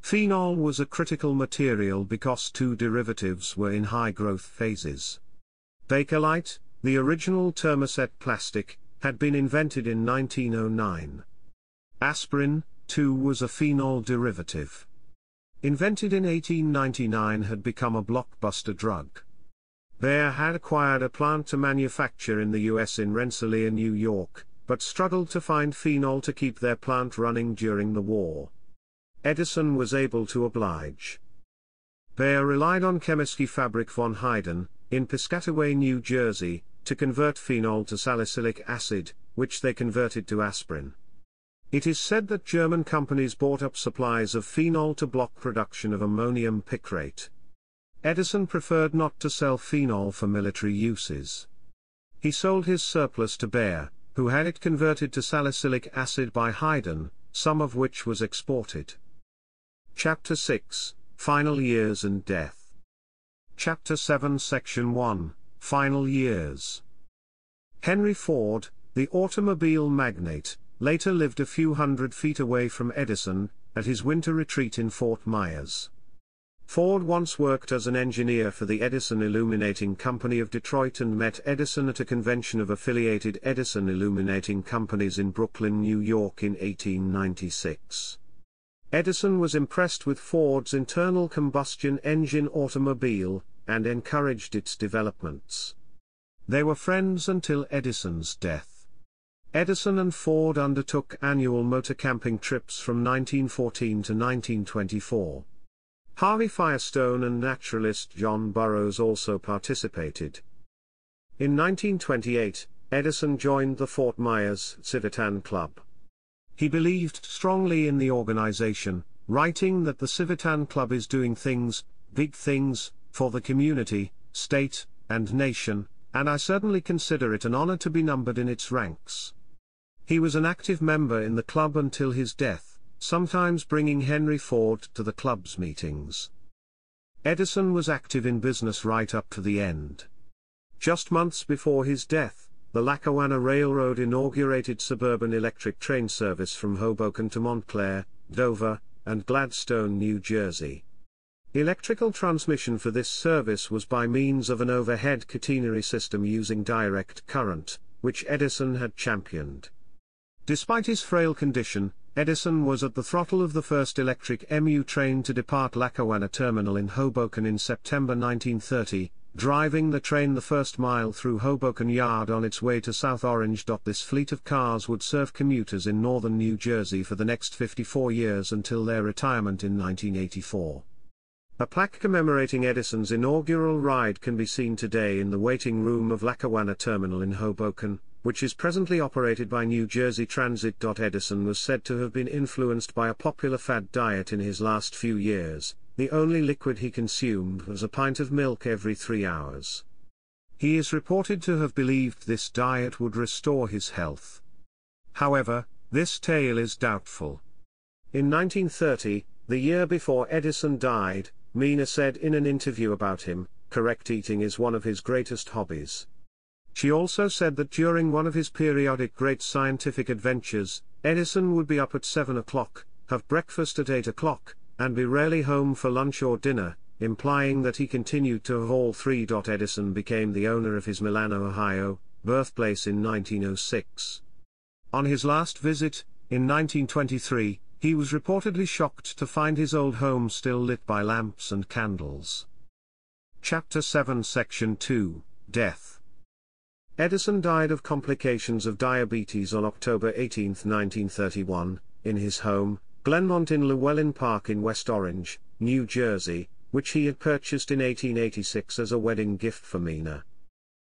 Phenol was a critical material because two derivatives were in high growth phases. Bakelite, the original Thermoset plastic, had been invented in nineteen oh nine. Aspirin, too, was a phenol derivative. invented in eighteen ninety-nine, had become a blockbuster drug. Bayer had acquired a plant to manufacture in the U S in Rensselaer, New York, but struggled to find phenol to keep their plant running during the war. Edison was able to oblige. Bayer relied on Chemische Fabrik von Hayden, in Piscataway, New Jersey, to convert phenol to salicylic acid, which they converted to aspirin. It is said that German companies bought up supplies of phenol to block production of ammonium picrate. Edison preferred not to sell phenol for military uses. He sold his surplus to Bayer, who had it converted to salicylic acid by Hayden, some of which was exported. Chapter six, Final Years and Death. Chapter seven, Section one, Final Years. Henry Ford, the automobile magnate, later lived a few hundred feet away from Edison, at his winter retreat in Fort Myers. Ford once worked as an engineer for the Edison Illuminating Company of Detroit and met Edison at a convention of affiliated Edison Illuminating Companies in Brooklyn, New York in eighteen ninety-six. Edison was impressed with Ford's internal combustion engine automobile, and encouraged its developments. They were friends until Edison's death. Edison and Ford undertook annual motor camping trips from nineteen fourteen to nineteen twenty-four. Harvey Firestone and naturalist John Burroughs also participated. In nineteen twenty-eight, Edison joined the Fort Myers Civitan Club. He believed strongly in the organization, writing that the Civitan Club is doing things, big things, for the community, state, and nation, and I certainly consider it an honor to be numbered in its ranks. He was an active member in the club until his death, sometimes bringing Henry Ford to the club's meetings. Edison was active in business right up to the end. Just months before his death, the Lackawanna Railroad inaugurated suburban electric train service from Hoboken to Montclair, Dover, and Gladstone, New Jersey. Electrical transmission for this service was by means of an overhead catenary system using direct current, which Edison had championed. Despite his frail condition, Edison was at the throttle of the first electric M U train to depart Lackawanna Terminal in Hoboken in September nineteen thirty, driving the train the first mile through Hoboken Yard on its way to South Orange. This fleet of cars would serve commuters in northern New Jersey for the next fifty-four years until their retirement in nineteen eighty-four. A plaque commemorating Edison's inaugural ride can be seen today in the waiting room of Lackawanna Terminal in Hoboken, which is presently operated by New Jersey Transit. Edison was said to have been influenced by a popular fad diet in his last few years. The only liquid he consumed was a pint of milk every three hours. He is reported to have believed this diet would restore his health. However, this tale is doubtful. In nineteen thirty, the year before Edison died, Mina said in an interview about him, "Correct eating is one of his greatest hobbies." She also said that during one of his periodic great scientific adventures, Edison would be up at seven o'clock, have breakfast at eight o'clock, and be rarely home for lunch or dinner, implying that he continued to have all three. Edison became the owner of his Milan, Ohio, birthplace in nineteen oh six. On his last visit, in nineteen twenty-three, he was reportedly shocked to find his old home still lit by lamps and candles. Chapter seven, Section two, Death. Edison died of complications of diabetes on October eighteenth nineteen thirty-one, in his home, Glenmont in Llewellyn Park in West Orange, New Jersey, which he had purchased in eighteen eighty-six as a wedding gift for Mina.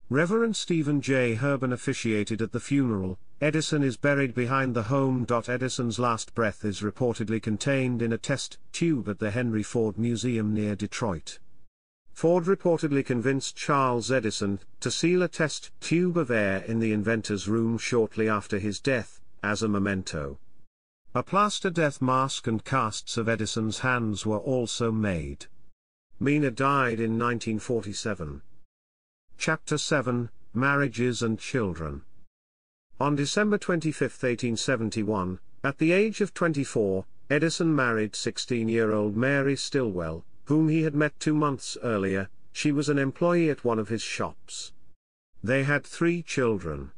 Reverend Stephen J. Herban officiated at the funeral. Edison is buried behind the home. Edison's last breath is reportedly contained in a test tube at the Henry Ford Museum near Detroit. Ford reportedly convinced Charles Edison to seal a test tube of air in the inventor's room shortly after his death, as a memento. A plaster death mask and casts of Edison's hands were also made. Mina died in nineteen forty-seven. Chapter seven, Marriages and Children. On December twenty-fifth eighteen seventy-one, at the age of twenty-four, Edison married sixteen-year-old Mary Stilwell, whom he had met two months earlier. She was an employee at one of his shops. They had three children.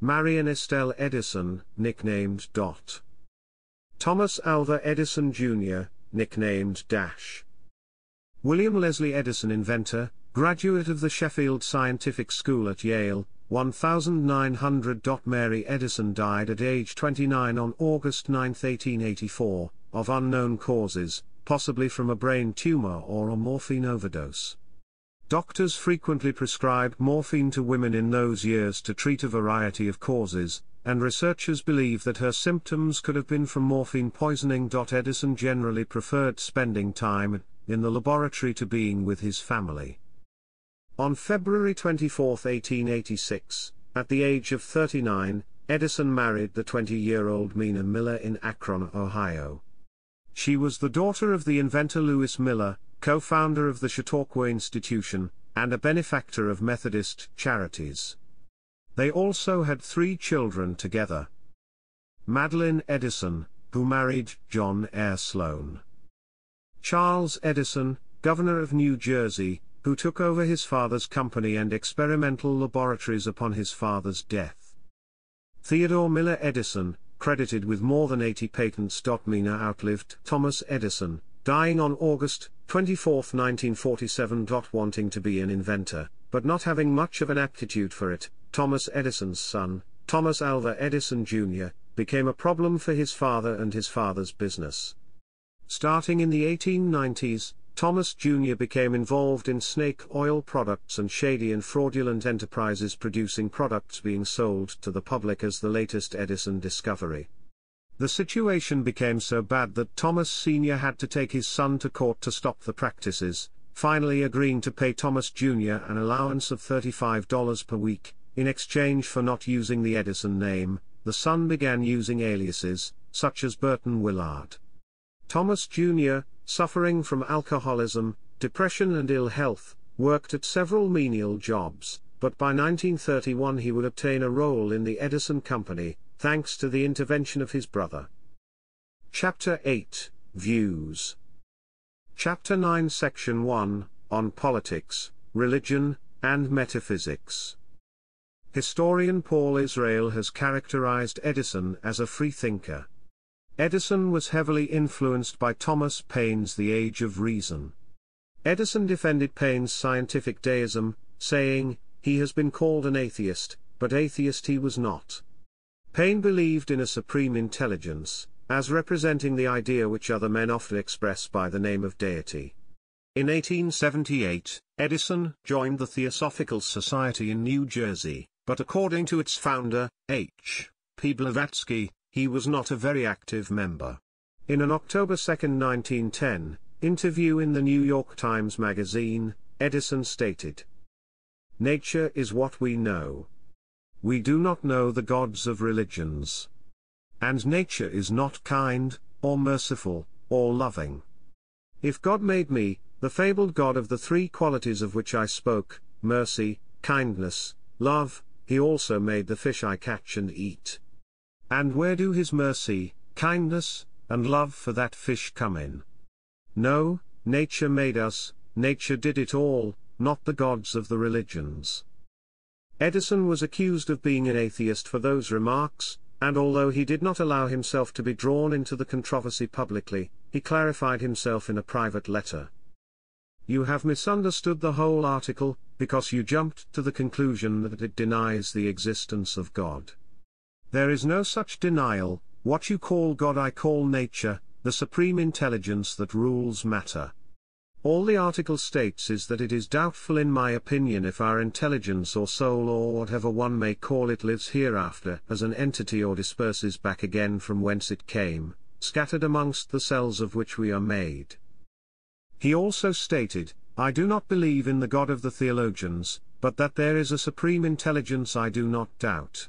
Marion Estelle Edison, nicknamed Dot. Thomas Alva Edison Junior, nicknamed Dash. William Leslie Edison, inventor, graduate of the Sheffield Scientific School at Yale, nineteen hundred. Mary Edison died at age twenty-nine on August ninth, eighteen eighty-four, of unknown causes, possibly from a brain tumor or a morphine overdose. Doctors frequently prescribed morphine to women in those years to treat a variety of causes, and researchers believe that her symptoms could have been from morphine poisoning. Edison generally preferred spending time in the laboratory to being with his family. On February twenty-fourth, eighteen eighty-six, at the age of thirty-nine, Edison married the twenty-year-old Mina Miller in Akron, Ohio. She was the daughter of the inventor Lewis Miller, co-founder of the Chautauqua Institution, and a benefactor of Methodist charities. They also had three children together. Madeline Edison, who married John Eyre Sloan. Charles Edison, governor of New Jersey, who took over his father's company and experimental laboratories upon his father's death. Theodore Miller Edison, credited with more than eighty patents. Mina outlived Thomas Edison, dying on August twenty-fourth, nineteen forty-seven. Wanting to be an inventor, but not having much of an aptitude for it, Thomas Edison's son, Thomas Alva Edison Junior, became a problem for his father and his father's business. Starting in the eighteen nineties, Thomas Junior became involved in snake oil products and shady and fraudulent enterprises producing products being sold to the public as the latest Edison discovery. The situation became so bad that Thomas Senior had to take his son to court to stop the practices, finally agreeing to pay Thomas Junior an allowance of thirty-five dollars per week. In exchange for not using the Edison name, the son began using aliases, such as Burton Willard. Thomas Junior, suffering from alcoholism, depression and ill health, worked at several menial jobs, but by nineteen thirty-one he would obtain a role in the Edison Company, thanks to the intervention of his brother. Chapter eight, Views. Chapter nine, Section one, on Politics, Religion, and Metaphysics. Historian Paul Israel has characterized Edison as a freethinker. Edison was heavily influenced by Thomas Paine's The Age of Reason. Edison defended Paine's scientific deism, saying, "He has been called an atheist, but atheist he was not." Paine believed in a supreme intelligence, as representing the idea which other men often express by the name of deity. In eighteen seventy-eight, Edison joined the Theosophical Society in New Jersey, but according to its founder, H P Blavatsky, he was not a very active member. In an October second, nineteen ten, interview in the New York Times Magazine, Edison stated, "Nature is what we know. We do not know the gods of religions. And nature is not kind, or merciful, or loving. If God made me, the fabled God of the three qualities of which I spoke, mercy, kindness, love, he also made the fish I catch and eat. And where do his mercy, kindness, and love for that fish come in? No, nature made us, nature did it all, not the gods of the religions." Edison was accused of being an atheist for those remarks, and although he did not allow himself to be drawn into the controversy publicly, he clarified himself in a private letter. "You have misunderstood the whole article, because you jumped to the conclusion that it denies the existence of God. There is no such denial. What you call God I call nature, the supreme intelligence that rules matter. All the article states is that it is doubtful in my opinion if our intelligence or soul or whatever one may call it lives hereafter as an entity or disperses back again from whence it came, scattered amongst the cells of which we are made." He also stated, "I do not believe in the God of the theologians, but that there is a supreme intelligence I do not doubt."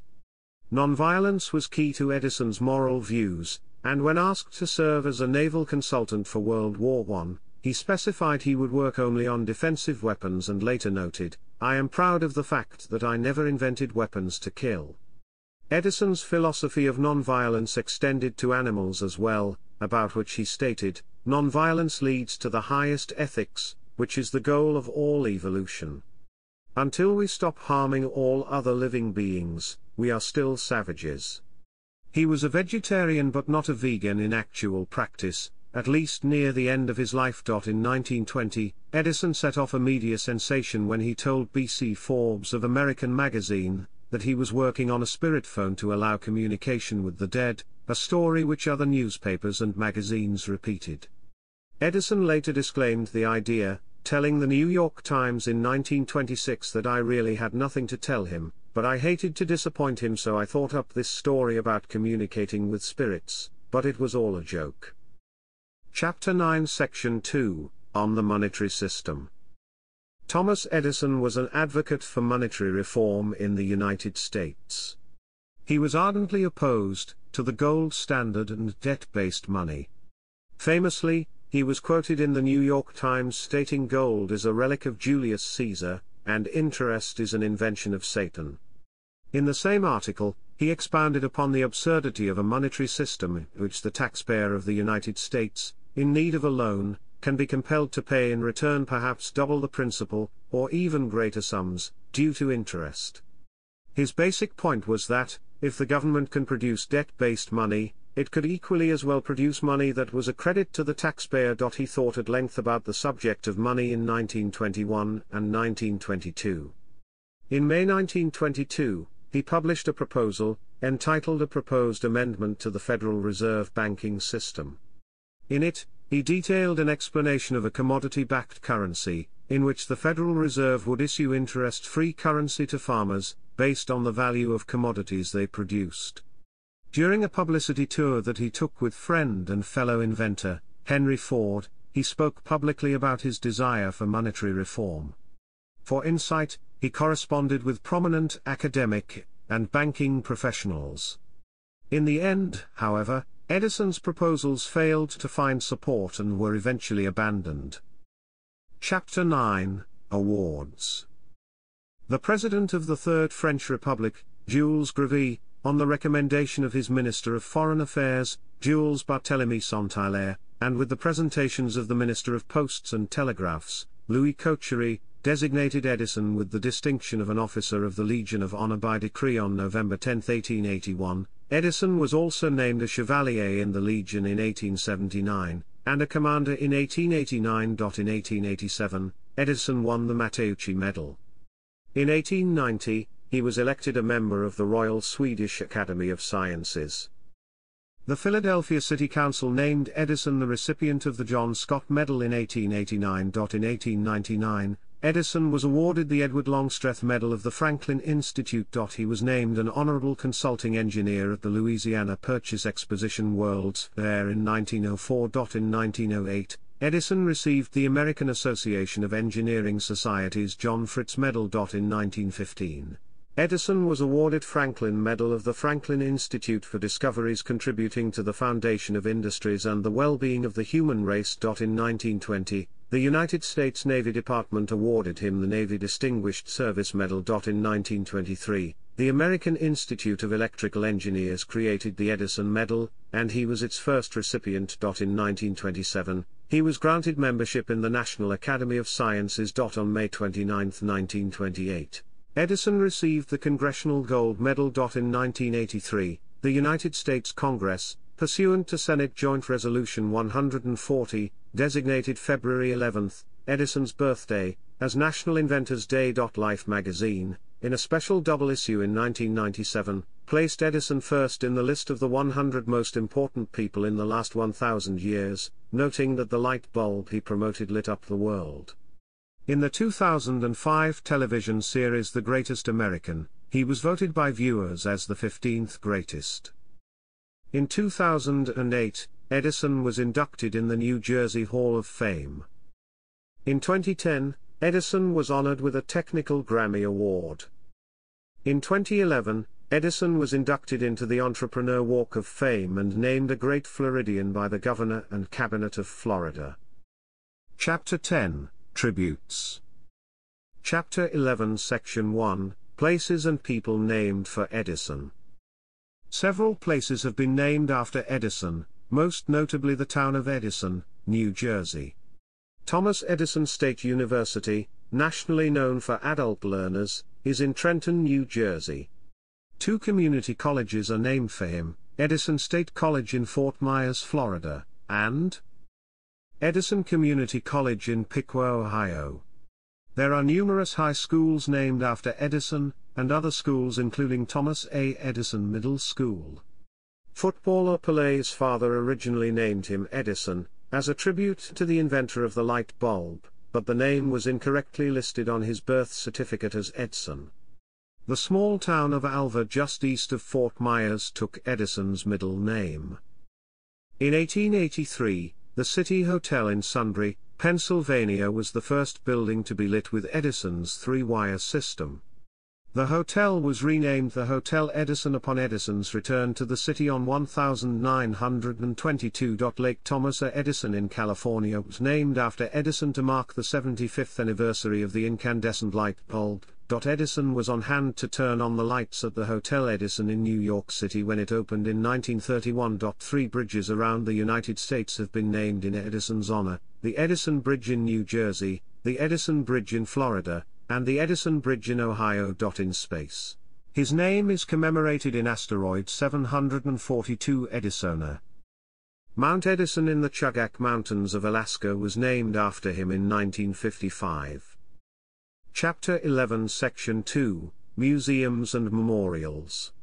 Nonviolence was key to Edison's moral views, and when asked to serve as a naval consultant for World War One, he specified he would work only on defensive weapons and later noted, "I am proud of the fact that I never invented weapons to kill." Edison's philosophy of nonviolence extended to animals as well, about which he stated, "Nonviolence leads to the highest ethics, which is the goal of all evolution. Until we stop harming all other living beings, we are still savages." He was a vegetarian but not a vegan in actual practice, at least near the end of his life. In nineteen twenty, Edison set off a media sensation when he told B C Forbes of American Magazine that he was working on a spirit phone to allow communication with the dead, a story which other newspapers and magazines repeated. Edison later disclaimed the idea, telling the New York Times in nineteen twenty-six that I really had nothing to tell him, but I hated to disappoint him, so I thought up this story about communicating with spirits, but it was all a joke. Chapter nine Section two, On the Monetary System. Thomas Edison was an advocate for monetary reform in the United States. He was ardently opposed to the gold standard and debt-based money. Famously, he was quoted in the New York Times stating gold is a relic of Julius Caesar, and interest is an invention of Satan. In the same article, he expounded upon the absurdity of a monetary system in which the taxpayer of the United States, in need of a loan, can be compelled to pay in return perhaps double the principal, or even greater sums, due to interest. His basic point was that, if the government can produce debt-based money, it could equally as well produce money that was a credit to the taxpayer. He thought at length about the subject of money in nineteen twenty-one and nineteen twenty-two. In May nineteen twenty-two, he published a proposal, entitled A Proposed Amendment to the Federal Reserve Banking System. In it, he detailed an explanation of a commodity-backed currency, in which the Federal Reserve would issue interest-free currency to farmers, based on the value of commodities they produced. During a publicity tour that he took with friend and fellow inventor, Henry Ford, he spoke publicly about his desire for monetary reform. For insight, he corresponded with prominent academic and banking professionals. In the end, however, Edison's proposals failed to find support and were eventually abandoned. Chapter nine, Awards. The President of the Third French Republic, Jules Grévy, on the recommendation of his Minister of Foreign Affairs, Jules Barthélemy Santander, and with the presentations of the Minister of Posts and Telegraphs, Louis Cochery, designated Edison with the distinction of an Officer of the Legion of Honor by decree on November tenth, eighteen eighty-one, Edison was also named a Chevalier in the Legion in eighteen seventy-nine, and a Commander in eighteen eighty-nine. In eighteen eighty-seven, Edison won the Matteucci Medal. In eighteen ninety, he was elected a member of the Royal Swedish Academy of Sciences. The Philadelphia City Council named Edison the recipient of the John Scott Medal in eighteen eighty-nine. In eighteen ninety-nine, Edison was awarded the Edward Longstreth Medal of the Franklin Institute. He was named an honorable consulting engineer at the Louisiana Purchase Exposition World's Fair in nineteen oh four. In nineteen oh eight, Edison received the American Association of Engineering Society's John Fritz Medal. In nineteen fifteen, Edison was awarded Franklin Medal of the Franklin Institute for discoveries contributing to the foundation of industries and the well-being of the human race. In nineteen twenty, the United States Navy Department awarded him the Navy Distinguished Service Medal. In nineteen twenty-three, the American Institute of Electrical Engineers created the Edison Medal, and he was its first recipient. In nineteen twenty-seven, he was granted membership in the National Academy of Sciences. On May twenty-ninth, nineteen twenty-eight, Edison received the Congressional Gold Medal. In nineteen eighty-three, the United States Congress, pursuant to Senate Joint Resolution one hundred forty, designated February eleventh, Edison's birthday, as National Inventors Day. Life magazine, in a special double issue in nineteen ninety-seven, placed Edison first in the list of the one hundred most important people in the last one thousand years, noting that the light bulb he promoted lit up the world. In the two thousand five television series The Greatest American, he was voted by viewers as the fifteenth greatest. In two thousand eight, Edison was inducted in the New Jersey Hall of Fame. In twenty ten, Edison was honored with a Technical Grammy Award. In twenty eleven, Edison was inducted into the Entrepreneur Walk of Fame and named a Great Floridian by the Governor and Cabinet of Florida. Chapter ten, Tributes. Chapter eleven Section one, Places and People Named for Edison. Several places have been named after Edison, most notably the town of Edison, New Jersey. Thomas Edison State University, nationally known for adult learners, is in Trenton, New Jersey. Two community colleges are named for him, Edison State College in Fort Myers, Florida, and Edison Community College in Piqua, Ohio. There are numerous high schools named after Edison, and other schools including Thomas A. Edison Middle School. Footballer Pelé's father originally named him Edison, as a tribute to the inventor of the light bulb, but the name was incorrectly listed on his birth certificate as Edson. The small town of Alva just east of Fort Myers took Edison's middle name. In eighteen eighty-three, the City Hotel in Sunbury, Pennsylvania was the first building to be lit with Edison's three-wire system. The hotel was renamed the Hotel Edison upon Edison's return to the city on nineteen twenty-two. Lake Thomas A. Edison in California was named after Edison to mark the seventy-fifth anniversary of the incandescent light bulb. Edison was on hand to turn on the lights at the Hotel Edison in New York City when it opened in nineteen thirty-one. Three bridges around the United States have been named in Edison's honor: the Edison Bridge in New Jersey, the Edison Bridge in Florida, and the Edison Bridge in Ohio. In space, his name is commemorated in asteroid seven hundred forty-two Edisona. Mount Edison in the Chugach Mountains of Alaska was named after him in nineteen fifty-five. Chapter eleven, Section two, Museums and Memorials.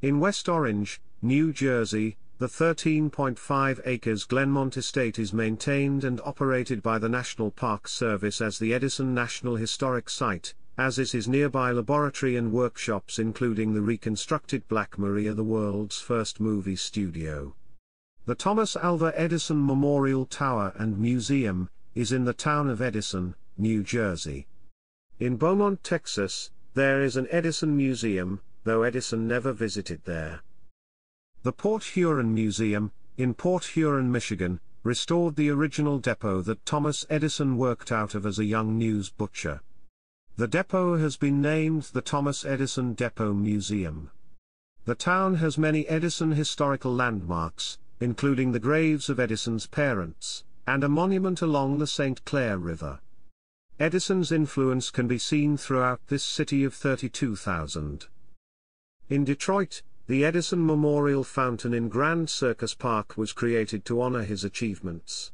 In West Orange, New Jersey, the thirteen point five acres Glenmont Estate is maintained and operated by the National Park Service as the Edison National Historic Site, as is his nearby laboratory and workshops including the reconstructed Black Maria, the world's first movie studio. The Thomas Alva Edison Memorial Tower and Museum is in the town of Edison, New Jersey. In Beaumont, Texas, there is an Edison Museum, though Edison never visited there. The Port Huron Museum, in Port Huron, Michigan, restored the original depot that Thomas Edison worked out of as a young news butcher. The depot has been named the Thomas Edison Depot Museum. The town has many Edison historical landmarks, including the graves of Edison's parents, and a monument along the Saint Clair River. Edison's influence can be seen throughout this city of thirty-two thousand. In Detroit, the Edison Memorial Fountain in Grand Circus Park was created to honor his achievements.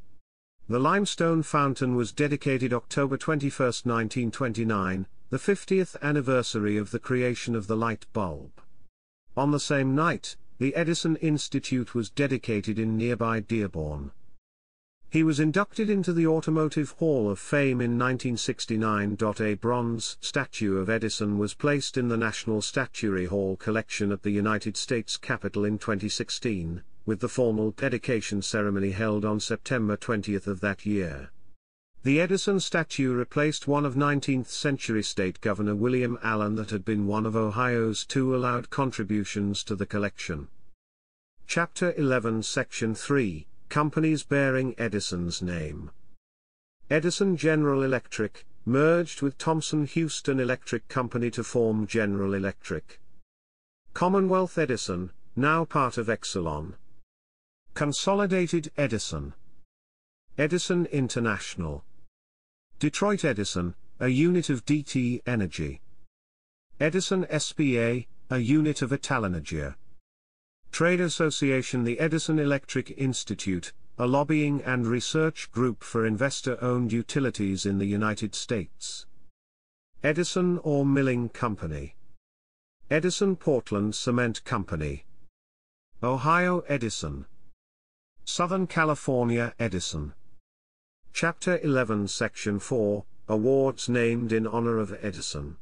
The Limestone Fountain was dedicated October twenty-first, nineteen twenty-nine, the fiftieth anniversary of the creation of the light bulb. On the same night, the Edison Institute was dedicated in nearby Dearborn. He was inducted into the Automotive Hall of Fame in nineteen sixty-nine. A bronze statue of Edison was placed in the National Statuary Hall collection at the United States Capitol in twenty sixteen, with the formal dedication ceremony held on September twentieth of that year. The Edison statue replaced one of nineteenth century state governor William Allen that had been one of Ohio's two allowed contributions to the collection. Chapter eleven, Section three, Companies bearing Edison's name. Edison General Electric merged with Thomson Houston Electric Company to form General Electric. Commonwealth Edison, now part of Exelon. Consolidated Edison. Edison International. Detroit Edison, a unit of D T Energy. Edison S P A, a unit of Italenergia. Trade Association. The Edison Electric Institute, a lobbying and research group for investor-owned utilities in the United States. Edison or Milling Company. Edison Portland Cement Company. Ohio Edison. Southern California Edison. Chapter eleven, Section four, Awards named in honor of Edison.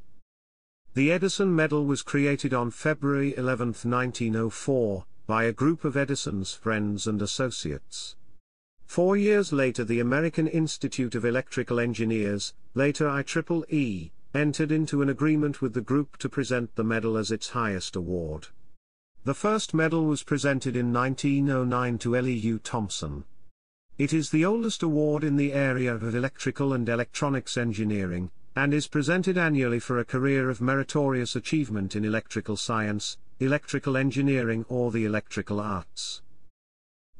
The Edison Medal was created on February eleventh, nineteen oh four, by a group of Edison's friends and associates. Four years later, the American Institute of Electrical Engineers, later I triple E, entered into an agreement with the group to present the medal as its highest award. The first medal was presented in nineteen oh nine to L E U Thompson. It is the oldest award in the area of electrical and electronics engineering, and is presented annually for a career of meritorious achievement in electrical science, electrical engineering, or the electrical arts.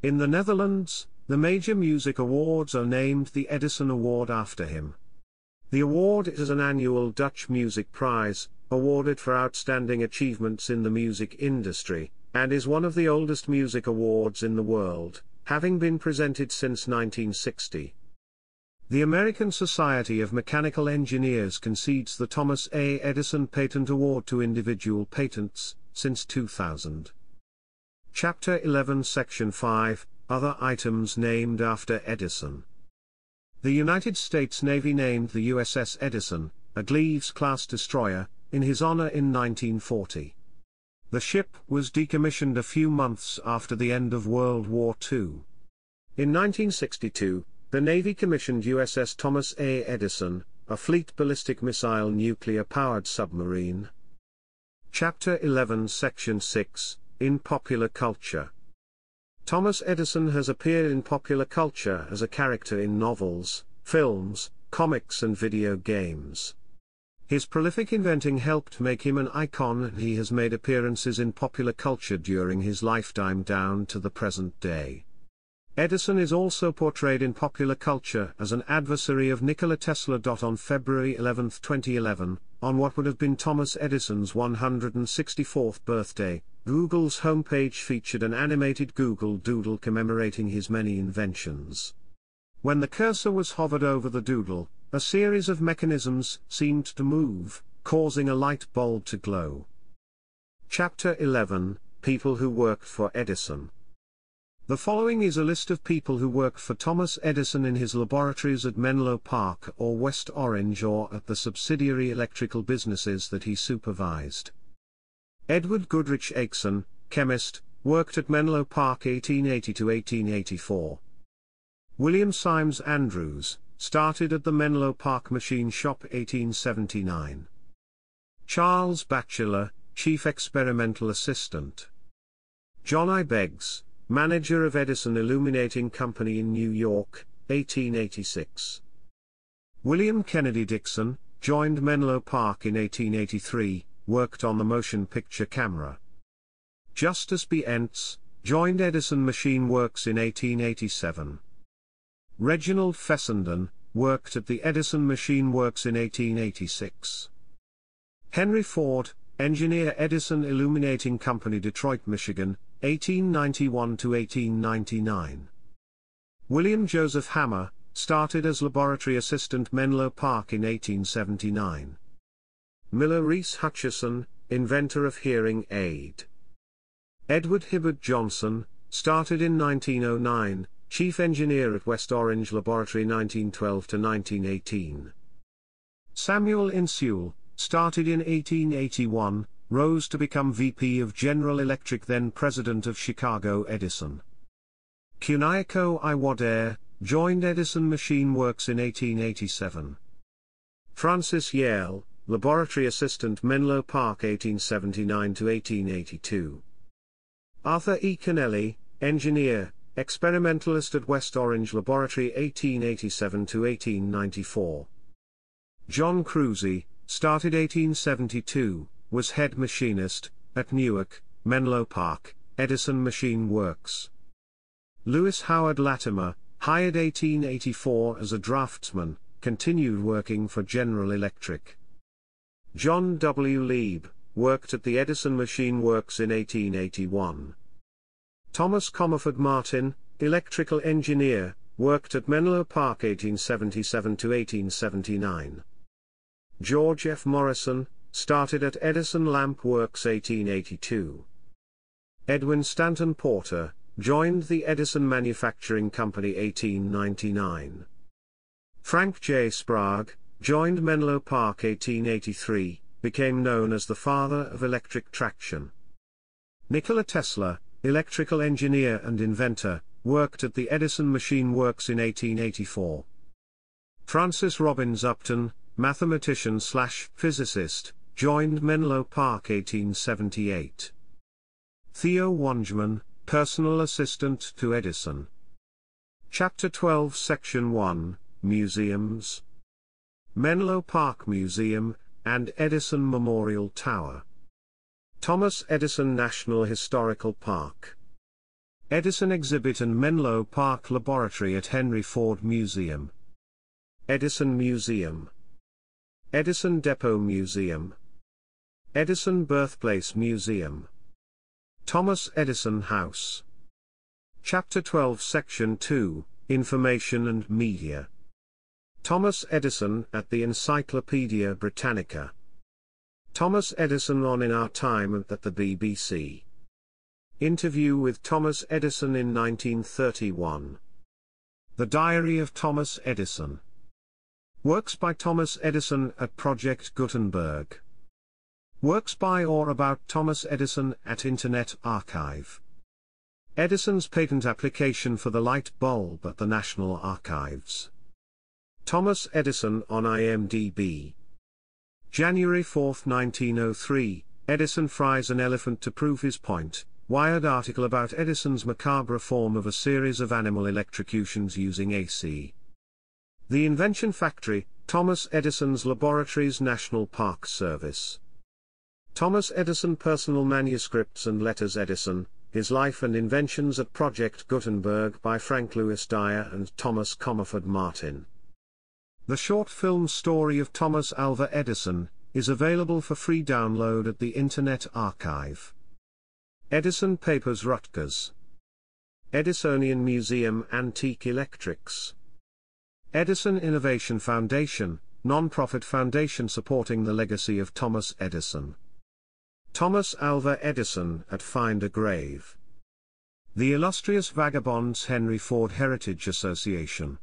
In the Netherlands, the major music awards are named the Edison Award after him. The award is an annual Dutch music prize, awarded for outstanding achievements in the music industry, and is one of the oldest music awards in the world, having been presented since nineteen sixty. The American Society of Mechanical Engineers concedes the Thomas A. Edison Patent Award to individual patents, since two thousand. Chapter eleven, Section five, Other Items Named After Edison. The United States Navy named the U S S Edison, a Gleaves-class destroyer, in his honor in nineteen forty. The ship was decommissioned a few months after the end of World War Two. In nineteen sixty-two, the Navy commissioned U S S Thomas A. Edison, a fleet ballistic missile nuclear-powered submarine. Chapter eleven, Section six, In Popular Culture. Thomas Edison has appeared in popular culture as a character in novels, films, comics and video games. His prolific inventing helped make him an icon, and he has made appearances in popular culture during his lifetime down to the present day. Edison is also portrayed in popular culture as an adversary of Nikola Tesla. On February eleventh twenty eleven, on what would have been Thomas Edison's one hundred sixty-fourth birthday, Google's homepage featured an animated Google Doodle commemorating his many inventions. When the cursor was hovered over the doodle, a series of mechanisms seemed to move, causing a light bulb to glow. Chapter eleven, People who worked for Edison. The following is a list of people who worked for Thomas Edison in his laboratories at Menlo Park or West Orange, or at the subsidiary electrical businesses that he supervised. Edward Goodrich Aikson, chemist, worked at Menlo Park eighteen eighty to eighteen eighty-four. William Symes Andrews, started at the Menlo Park Machine Shop eighteen seventy-nine. Charles Batchelor, chief experimental assistant. John I. Beggs, manager of Edison Illuminating Company in New York, eighteen eighty-six. William Kennedy Dickson, joined Menlo Park in eighteen eighty-three. Worked on the motion picture camera. Justus B. Entz, joined Edison Machine Works in eighteen eighty-seven. Reginald Fessenden, worked at the Edison Machine Works in eighteen eighty-six. Henry Ford, engineer, Edison Illuminating Company, Detroit, Michigan, eighteen ninety-one to eighteen ninety-nine. William Joseph Hammer, started as laboratory assistant Menlo Park in eighteen seventy-nine. Miller Reese Hutchison, inventor of hearing aid. Edward Hibbert Johnson, started in nineteen oh nine, chief engineer at West Orange Laboratory nineteen twelve to nineteen eighteen. Samuel Insuel, started in eighteen eighty-one, rose to become V P of General Electric, then president of Chicago Edison. Cunayako Iwadair, joined Edison Machine Works in eighteen eighty-seven. Francis Yale, laboratory assistant Menlo Park eighteen seventy-nine to eighteen eighty-two. Arthur E. Connelly, engineer, experimentalist at West Orange Laboratory eighteen eighty-seven to eighteen ninety-four. John Cruzy, started eighteen seventy-two, was head machinist, at Newark, Menlo Park, Edison Machine Works. Lewis Howard Latimer, hired eighteen eighty-four as a draftsman, continued working for General Electric. John W. Leib, worked at the Edison Machine Works in eighteen eighty-one. Thomas Comerford Martin, electrical engineer, worked at Menlo Park eighteen seventy-seven to eighteen seventy-nine. George F. Morrison, started at Edison Lamp Works eighteen eighty-two. Edwin Stanton Porter, joined the Edison Manufacturing Company eighteen ninety-nine. Frank J. Sprague, joined Menlo Park eighteen eighty-three, became known as the father of electric traction. Nikola Tesla, electrical engineer and inventor, worked at the Edison Machine Works in eighteen eighty-four. Francis Robbins Upton, mathematician slash physicist, joined Menlo Park eighteen seventy-eight. Theo Wangeman, personal assistant to Edison. Chapter twelve, Section one, Museums. Menlo Park Museum, and Edison Memorial Tower. Thomas Edison National Historical Park. Edison Exhibit and Menlo Park Laboratory at Henry Ford Museum. Edison Museum. Edison Depot Museum. Edison Birthplace Museum. Thomas Edison House. Chapter twelve Section two, Information and Media. Thomas Edison at the Encyclopaedia Britannica. Thomas Edison on In Our Time at the B B C. Interview with Thomas Edison in nineteen thirty-one. The Diary of Thomas Edison. Works by Thomas Edison at Project Gutenberg. Works by or about Thomas Edison at Internet Archive. Edison's patent application for the light bulb at the National Archives. Thomas Edison on IMDb. January fourth nineteen oh three, Edison fries an elephant to prove his point. Wired article about Edison's macabre form of a series of animal electrocutions using A C. The Invention Factory, Thomas Edison's Laboratories National Park Service. Thomas Edison Personal Manuscripts and Letters Edison, His Life and Inventions at Project Gutenberg by Frank Lewis Dyer and Thomas Comerford Martin. The short film story of Thomas Alva Edison is available for free download at the Internet Archive. Edison Papers Rutgers. Edisonian Museum Antique Electrics. Edison Innovation Foundation, non-profit foundation supporting the legacy of Thomas Edison. Thomas Alva Edison at Find a Grave. The Illustrious Vagabonds Henry Ford Heritage Association.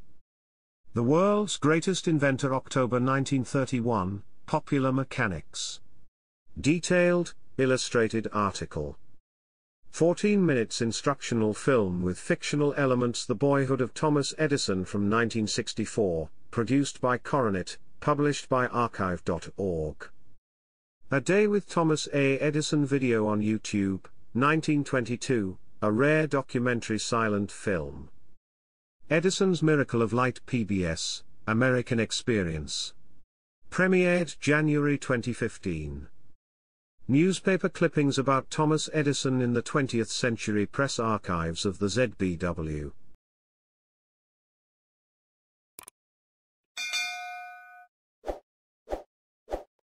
The World's Greatest Inventor October nineteen thirty-one, Popular Mechanics. Detailed, illustrated article. fourteen minutes instructional film with fictional elements. The Boyhood of Thomas Edison from nineteen sixty-four, produced by Coronet, published by archive dot org. A Day with Thomas A. Edison video on YouTube, nineteen twenty-two, a rare documentary silent film. Edison's Miracle of Light P B S, American Experience. Premiered January twenty fifteen. Newspaper clippings about Thomas Edison in the twentieth century press archives of the Z B W.